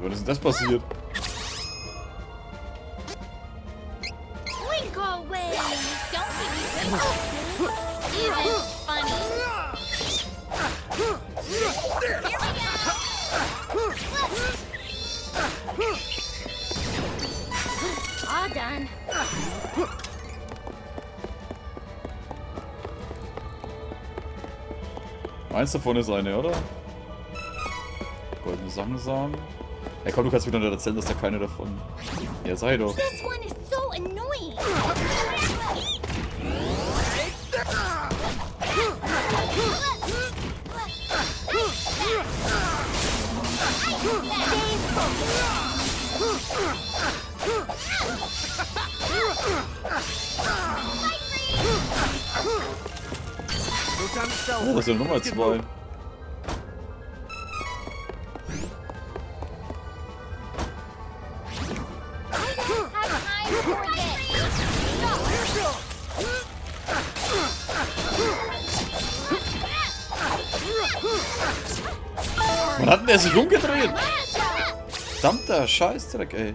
Was ist denn das passiert? Eins davon ist eine, oder? Goldene Sangensamen. Hey komm, du kannst wieder erzählen, dass da keine davon. Ja, sei doch. Oh, das sind Nummer 2. Wann hat denn der sich umgedreht? Verdammter Scheißdreck, ey.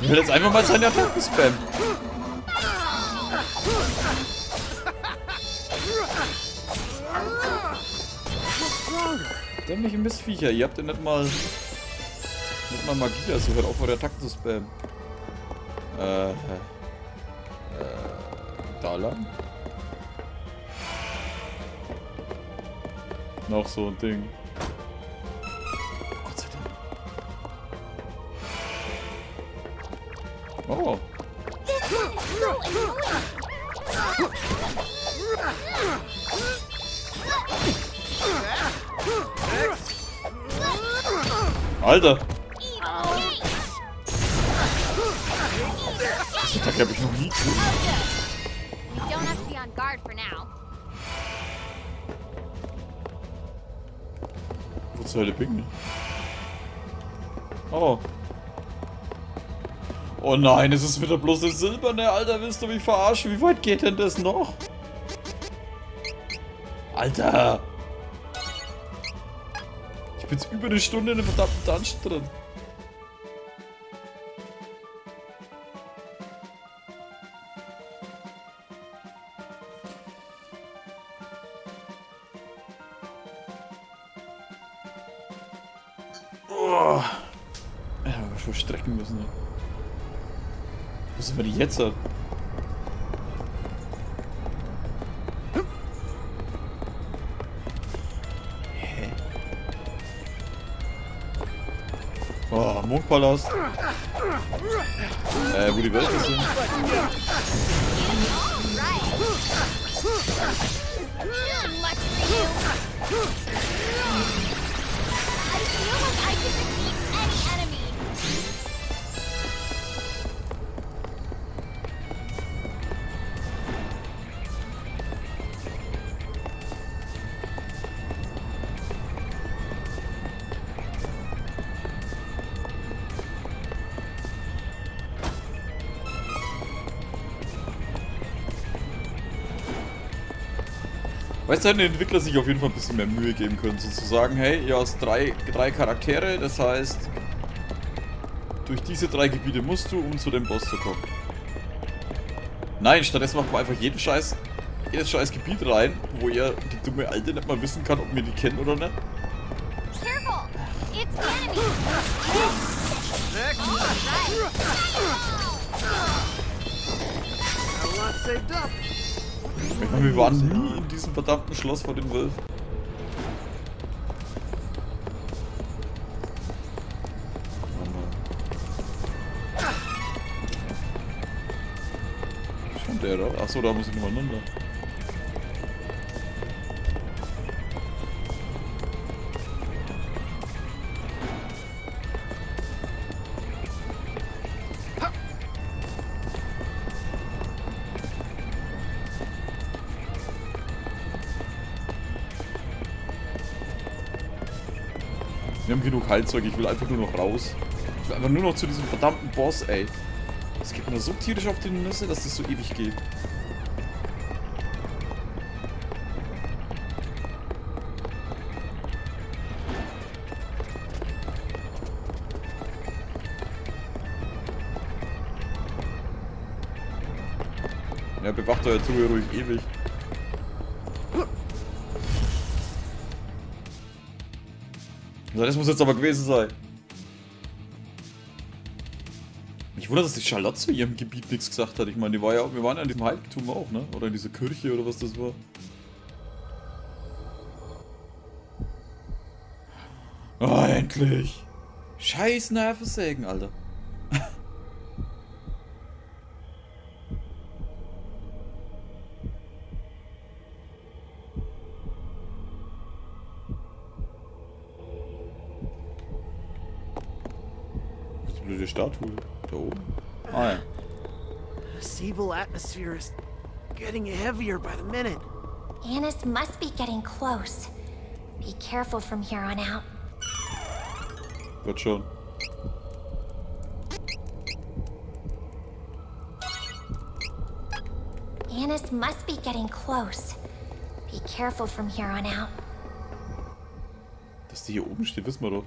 Ich will jetzt einfach mal seine Attacken spammen. Dämliche Mistviecher, ihr habt ja nicht mal Magie, also hört auf, eure Attacken zu spammen. Da lang? Noch so ein Ding. Gott sei Dank. Oh. Alter! Das Attack habe ich noch nie gesehen. Wo zur Hölle bin ich? Oh. Oh nein, es ist wieder bloß das Silberne, Alter, willst du mich verarschen? Wie weit geht denn das noch? Alter! Ich bin jetzt über eine Stunde in einem verdammten Dungeon drin. Oh. Ja, wir haben schon strecken müssen. Wo sind wir denn jetzt? Oh, Mondpalast. Wo die Welt ist. Weißt du, hätten die Entwickler sich auf jeden Fall ein bisschen mehr Mühe geben können, so zu sagen, hey, ihr hast drei Charaktere, das heißt, durch diese drei Gebiete musst du, um zu dem Boss zu kommen. Nein, stattdessen macht man einfach jedes scheiß Gebiet rein, wo ihr die dumme Alte nicht mal wissen kann, ob wir die kennen oder nicht. Wir waren nie in diesem verdammten Schloss vor den Wölfen. Stimmt der da? Achso, da muss ich nochmal runter. Wir haben genug Heilzeug, ich will einfach nur noch raus. Ich will einfach nur noch zu diesem verdammten Boss, ey. Das geht mir so tierisch auf die Nüsse, dass das so ewig geht. Ja, bewacht euer Truhe ruhig ewig. Das muss jetzt aber gewesen sein. Mich wundert, dass die Charlotte zu ihrem Gebiet nichts gesagt hat. Ich meine, die war ja auch, wir waren ja in diesem Heiligtum auch, ne? Oder in dieser Kirche oder was das war. Oh, endlich! Scheiß Nervensägen, Alter. Blöde Statue. Da oben. Ah ja. This evil atmosphere is getting heavier by the minute. Annis must be getting close. Be careful from here on out. Wird schon. Annis must be getting close. Be careful from here on out. Dass die hier oben steht, wissen wir doch.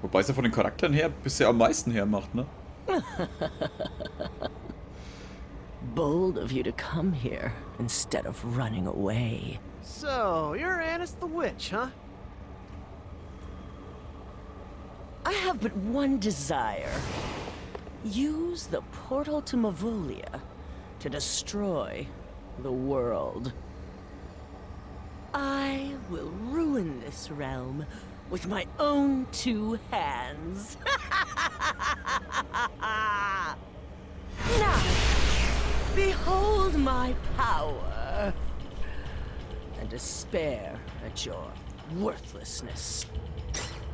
Wobei es ja von den Charakteren her bisher am meisten hermacht, ne? Bold of you to come here instead of running away. So, you're Annis the Witch, huh? I have but one desire. Use the portal to Mavolia to destroy the world. I will ruin this realm with my own two hands. Now, behold my power, and despair at your worthlessness.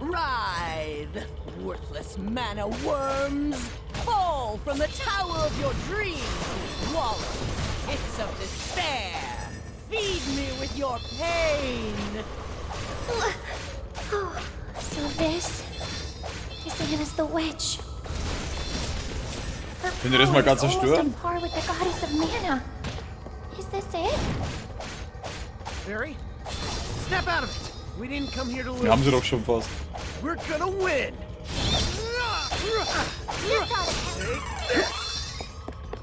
Writhe, worthless mana worms! Fall from the tower of your dreams, wallow in pits of despair! Feed me with your pain! Oh, so this is Annis the Witch. Wenn ihr das mal ganz zerstört. Is this it? Barry, snap out of it. We didn't come here to lose. Wir haben sie doch schon fast. We're gonna win.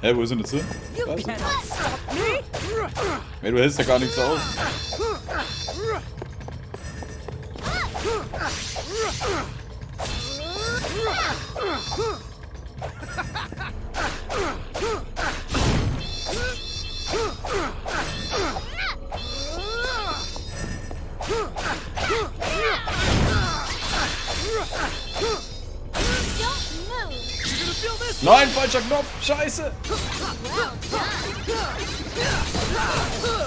Hä, wo ist denn jetzt hin? Hey, du hältst ja gar nichts aus. Nein, falscher Knopf! Scheiße!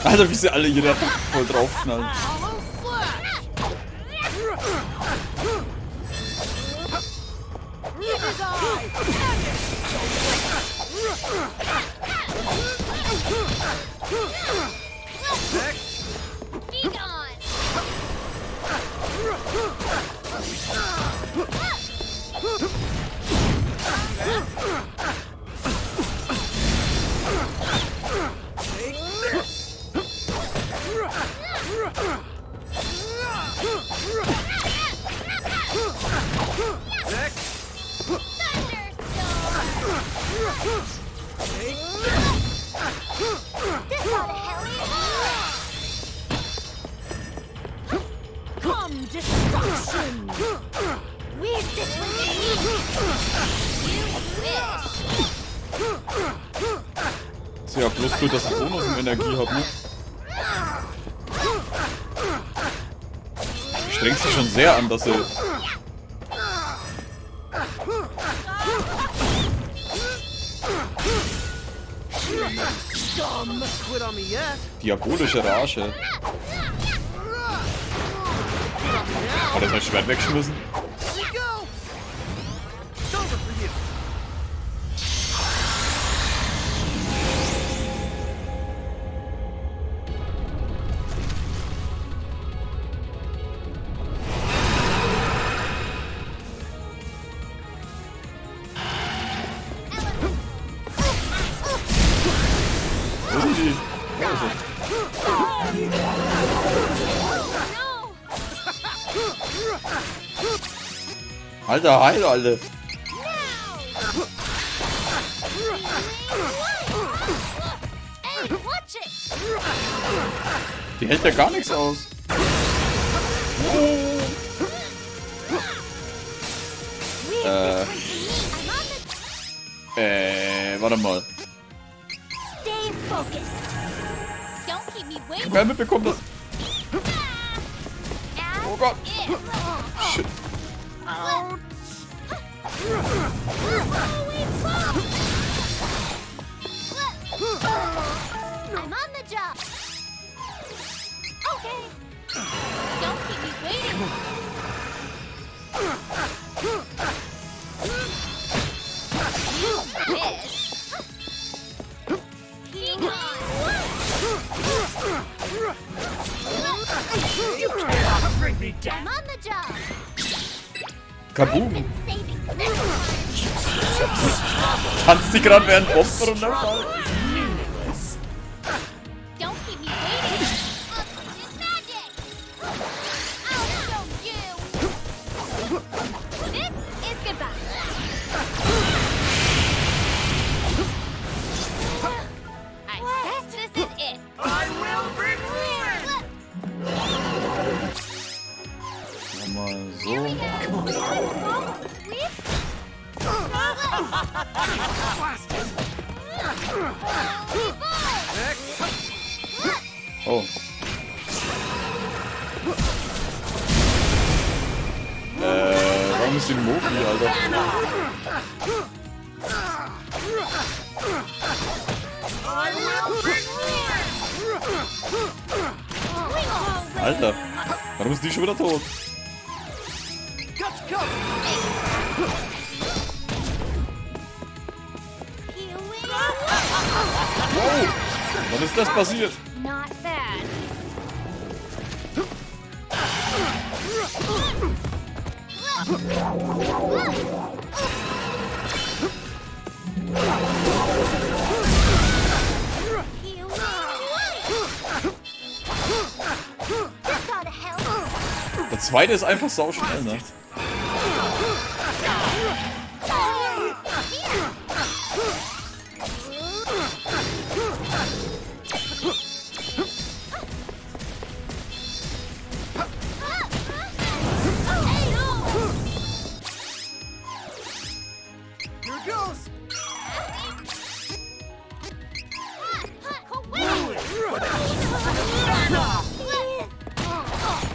Alter, wie sie alle jeder voll draufknallen. Ist ja bloß gut, dass ich so noch Energie habe, ne? Ich streng sie schon sehr an, dass sie. Diabolische Rage. Hat er sein Schwert weggeschmissen? Alter, heil alle! Die hält ja gar nichts aus. Warte mal. Wer mitbekommt das? Oh Gott! Shit. I'm on the job. Okay. Don't keep me waiting. You bitch. Hang on. You cannot bring me down. I'm on the job. Kaboom. Tanzt die gerade während Bomben runterfallen? Nochmal so. Oh. Warum ist die Mobi, Alter? Alter, warum ist die schon wieder tot? Wow, wann ist das passiert? Der zweite ist einfach sauschnell, ne?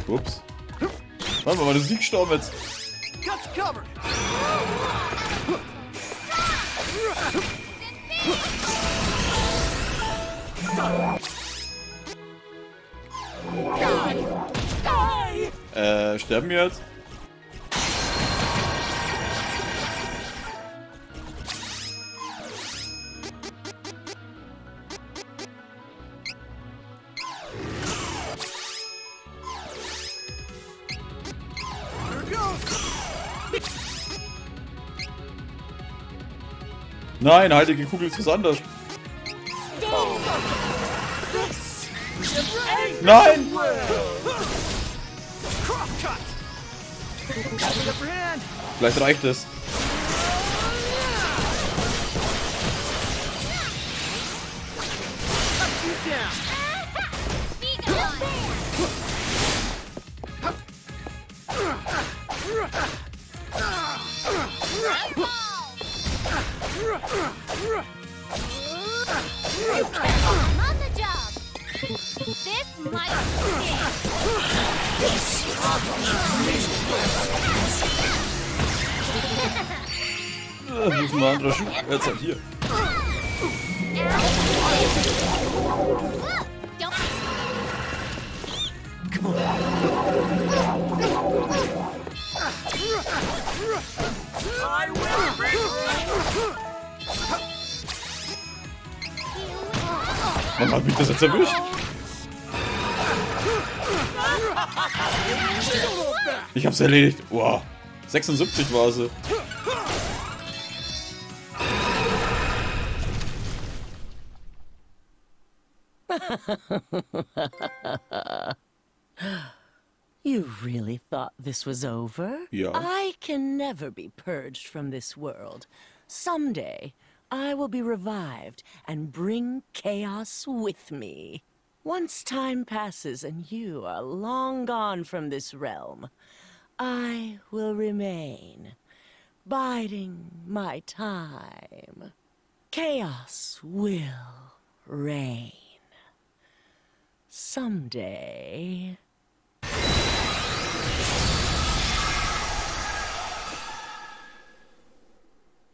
Ups. Warte mal, du siegst gestorben jetzt. Sterben wir jetzt? Nein, heilige Kugel ist was anderes. Nein! Vielleicht reicht es. Das ist ein anderer Schuh. Jetzt halt hier. Man hat mich das jetzt erwischt. Ich hab's erledigt. Wow. 76 war sie. You really thought this was over? Yeah. I can never be purged from this world. Someday, I will be revived and bring chaos with me. Once time passes and you are long gone from this realm, I will remain, biding my time. Chaos will reign. Someday.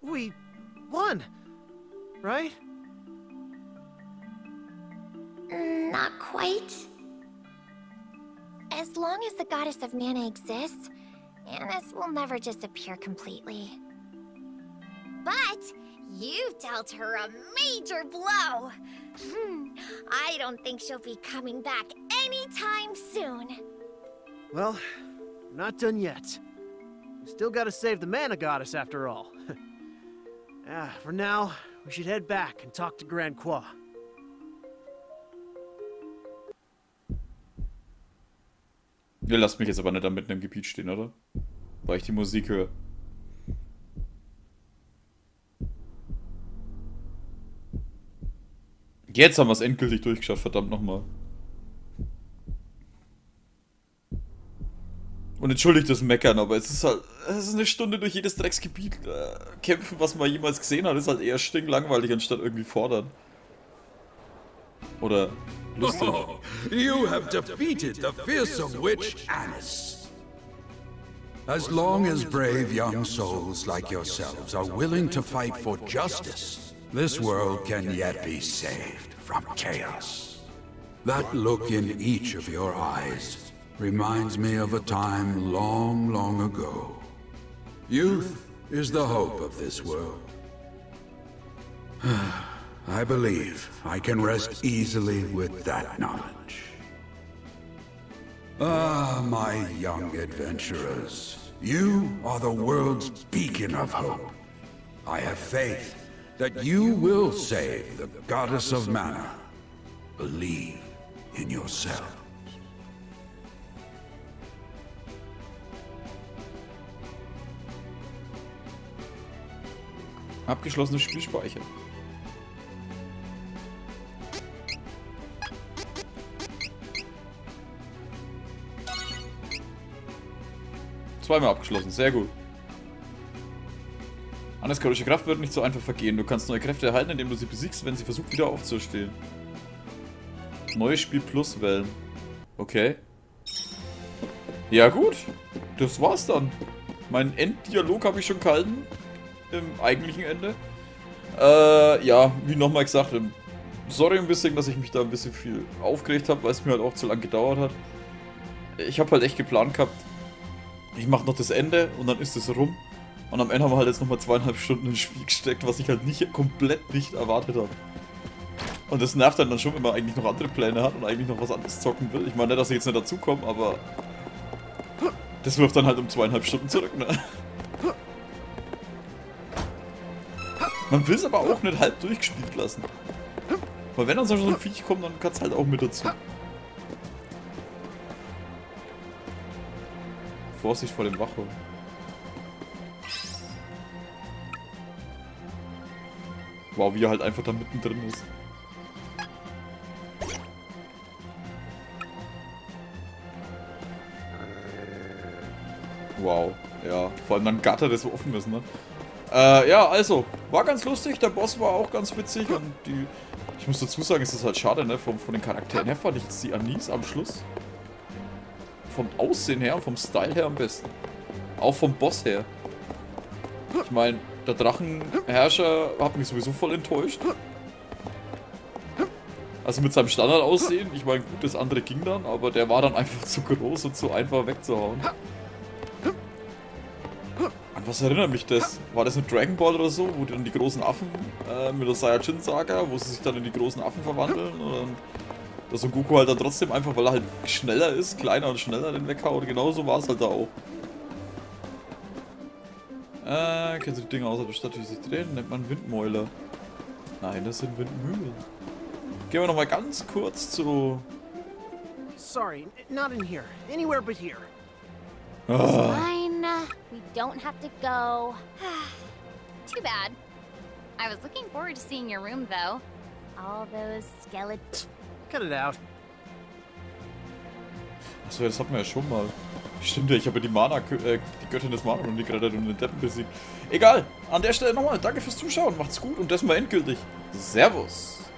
We won, right? Not quite. As long as the goddess of Mana exists, Annis will never disappear completely. But you dealt her a major blow. I don't think she'll be coming back anytime soon. Well, not done yet. Still gotta save the Mana Goddess after all. For now, we should head back and talk to Grand Qua. Ihr lasst mich jetzt aber nicht da mitten im Gebiet stehen, oder? Weil ich die Musik höre. Jetzt haben wir es endgültig durchgeschafft, verdammt nochmal. Und entschuldigt das Meckern, aber es ist halt, es ist eine Stunde durch jedes Drecksgebiet kämpfen, was man jemals gesehen hat, ist halt eher stinklangweilig, anstatt irgendwie fordern. Oder lustig. Oh, you have defeated the fearsome witch Alice. As long as brave young souls like yourselves are willing to fight for justice, this world can yet be saved from chaos. That look in each of your eyes reminds me of a time long, long ago. Youth is the hope of this world. I believe I can rest easily with that knowledge. Ah, my young adventurers, you are the world's beacon of hope. I have faith that you will save the goddess of mana. Believe in yourself. Abgeschlossene Spielspeicher. Zweimal abgeschlossen, sehr gut. Anderskörperliche Kraft wird nicht so einfach vergehen. Du kannst neue Kräfte erhalten, indem du sie besiegst, wenn sie versucht, wieder aufzustehen. Neues Spiel plus Wellen. Okay. Ja gut, das war's dann. Mein Enddialog habe ich schon gehalten. Im eigentlichen Ende. Ja, wie nochmal gesagt, sorry ein bisschen, dass ich mich da ein bisschen viel aufgeregt habe, weil es mir halt auch zu lang gedauert hat. Ich habe halt echt geplant gehabt, ich mache noch das Ende und dann ist es rum. Und am Ende haben wir halt jetzt nochmal 2,5 Stunden ins Spiel gesteckt, was ich halt nicht, komplett nicht erwartet habe. Und das nervt dann schon, wenn man eigentlich noch andere Pläne hat und eigentlich noch was anderes zocken will. Ich meine nicht, dass ich jetzt nicht dazukomme, aber das wirft dann halt um 2,5 Stunden zurück, ne? Man will es aber auch nicht halb durchgespielt lassen. Weil wenn dann so ein Viech kommt, dann kann es halt auch mit dazu. Vorsicht vor dem Wachhund. Wow, wie er halt einfach da mittendrin ist. Wow, ja. Vor allem dann Gatter, der so offen ist, ne? Ja, also, war ganz lustig, der Boss war auch ganz witzig und die... Ich muss dazu sagen, es ist halt schade, ne, von den Charakteren her fand ich jetzt die Anis am Schluss vom Aussehen her und vom Style her am besten. Auch vom Boss her. Ich meine, der Drachenherrscher hat mich sowieso voll enttäuscht. Also mit seinem Standardaussehen, ich meine, gut, das andere ging dann, aber der war dann einfach zu groß und zu einfach wegzuhauen. Was erinnert mich das? War das eine Dragon Ball oder so, wo dann die großen Affen mit der Saiyajin-Saga, wo sie sich dann in die großen Affen verwandeln und dass so Goku halt dann trotzdem einfach, weil er halt schneller ist, kleiner und schneller den weghaut. Genauso war es halt da auch. Kennst du die Dinger außerhalb der Stadt, wie sie sich drehen? Nennt man Windmäuler. Nein, das sind Windmühlen. Gehen wir nochmal ganz kurz zu... Sorry, not in here. Anywhere but here. We don't have to go. Too bad. I was looking forward to seeing your room, though. All those skeletons. Cut it out. Achso, das hatten wir ja schon mal. Stimmt ja, ich habe die Mana, die Göttin des Mana und die gerade und den Deppen besiegt. Egal, an der Stelle nochmal, danke fürs Zuschauen, macht's gut und das mal endgültig. Servus.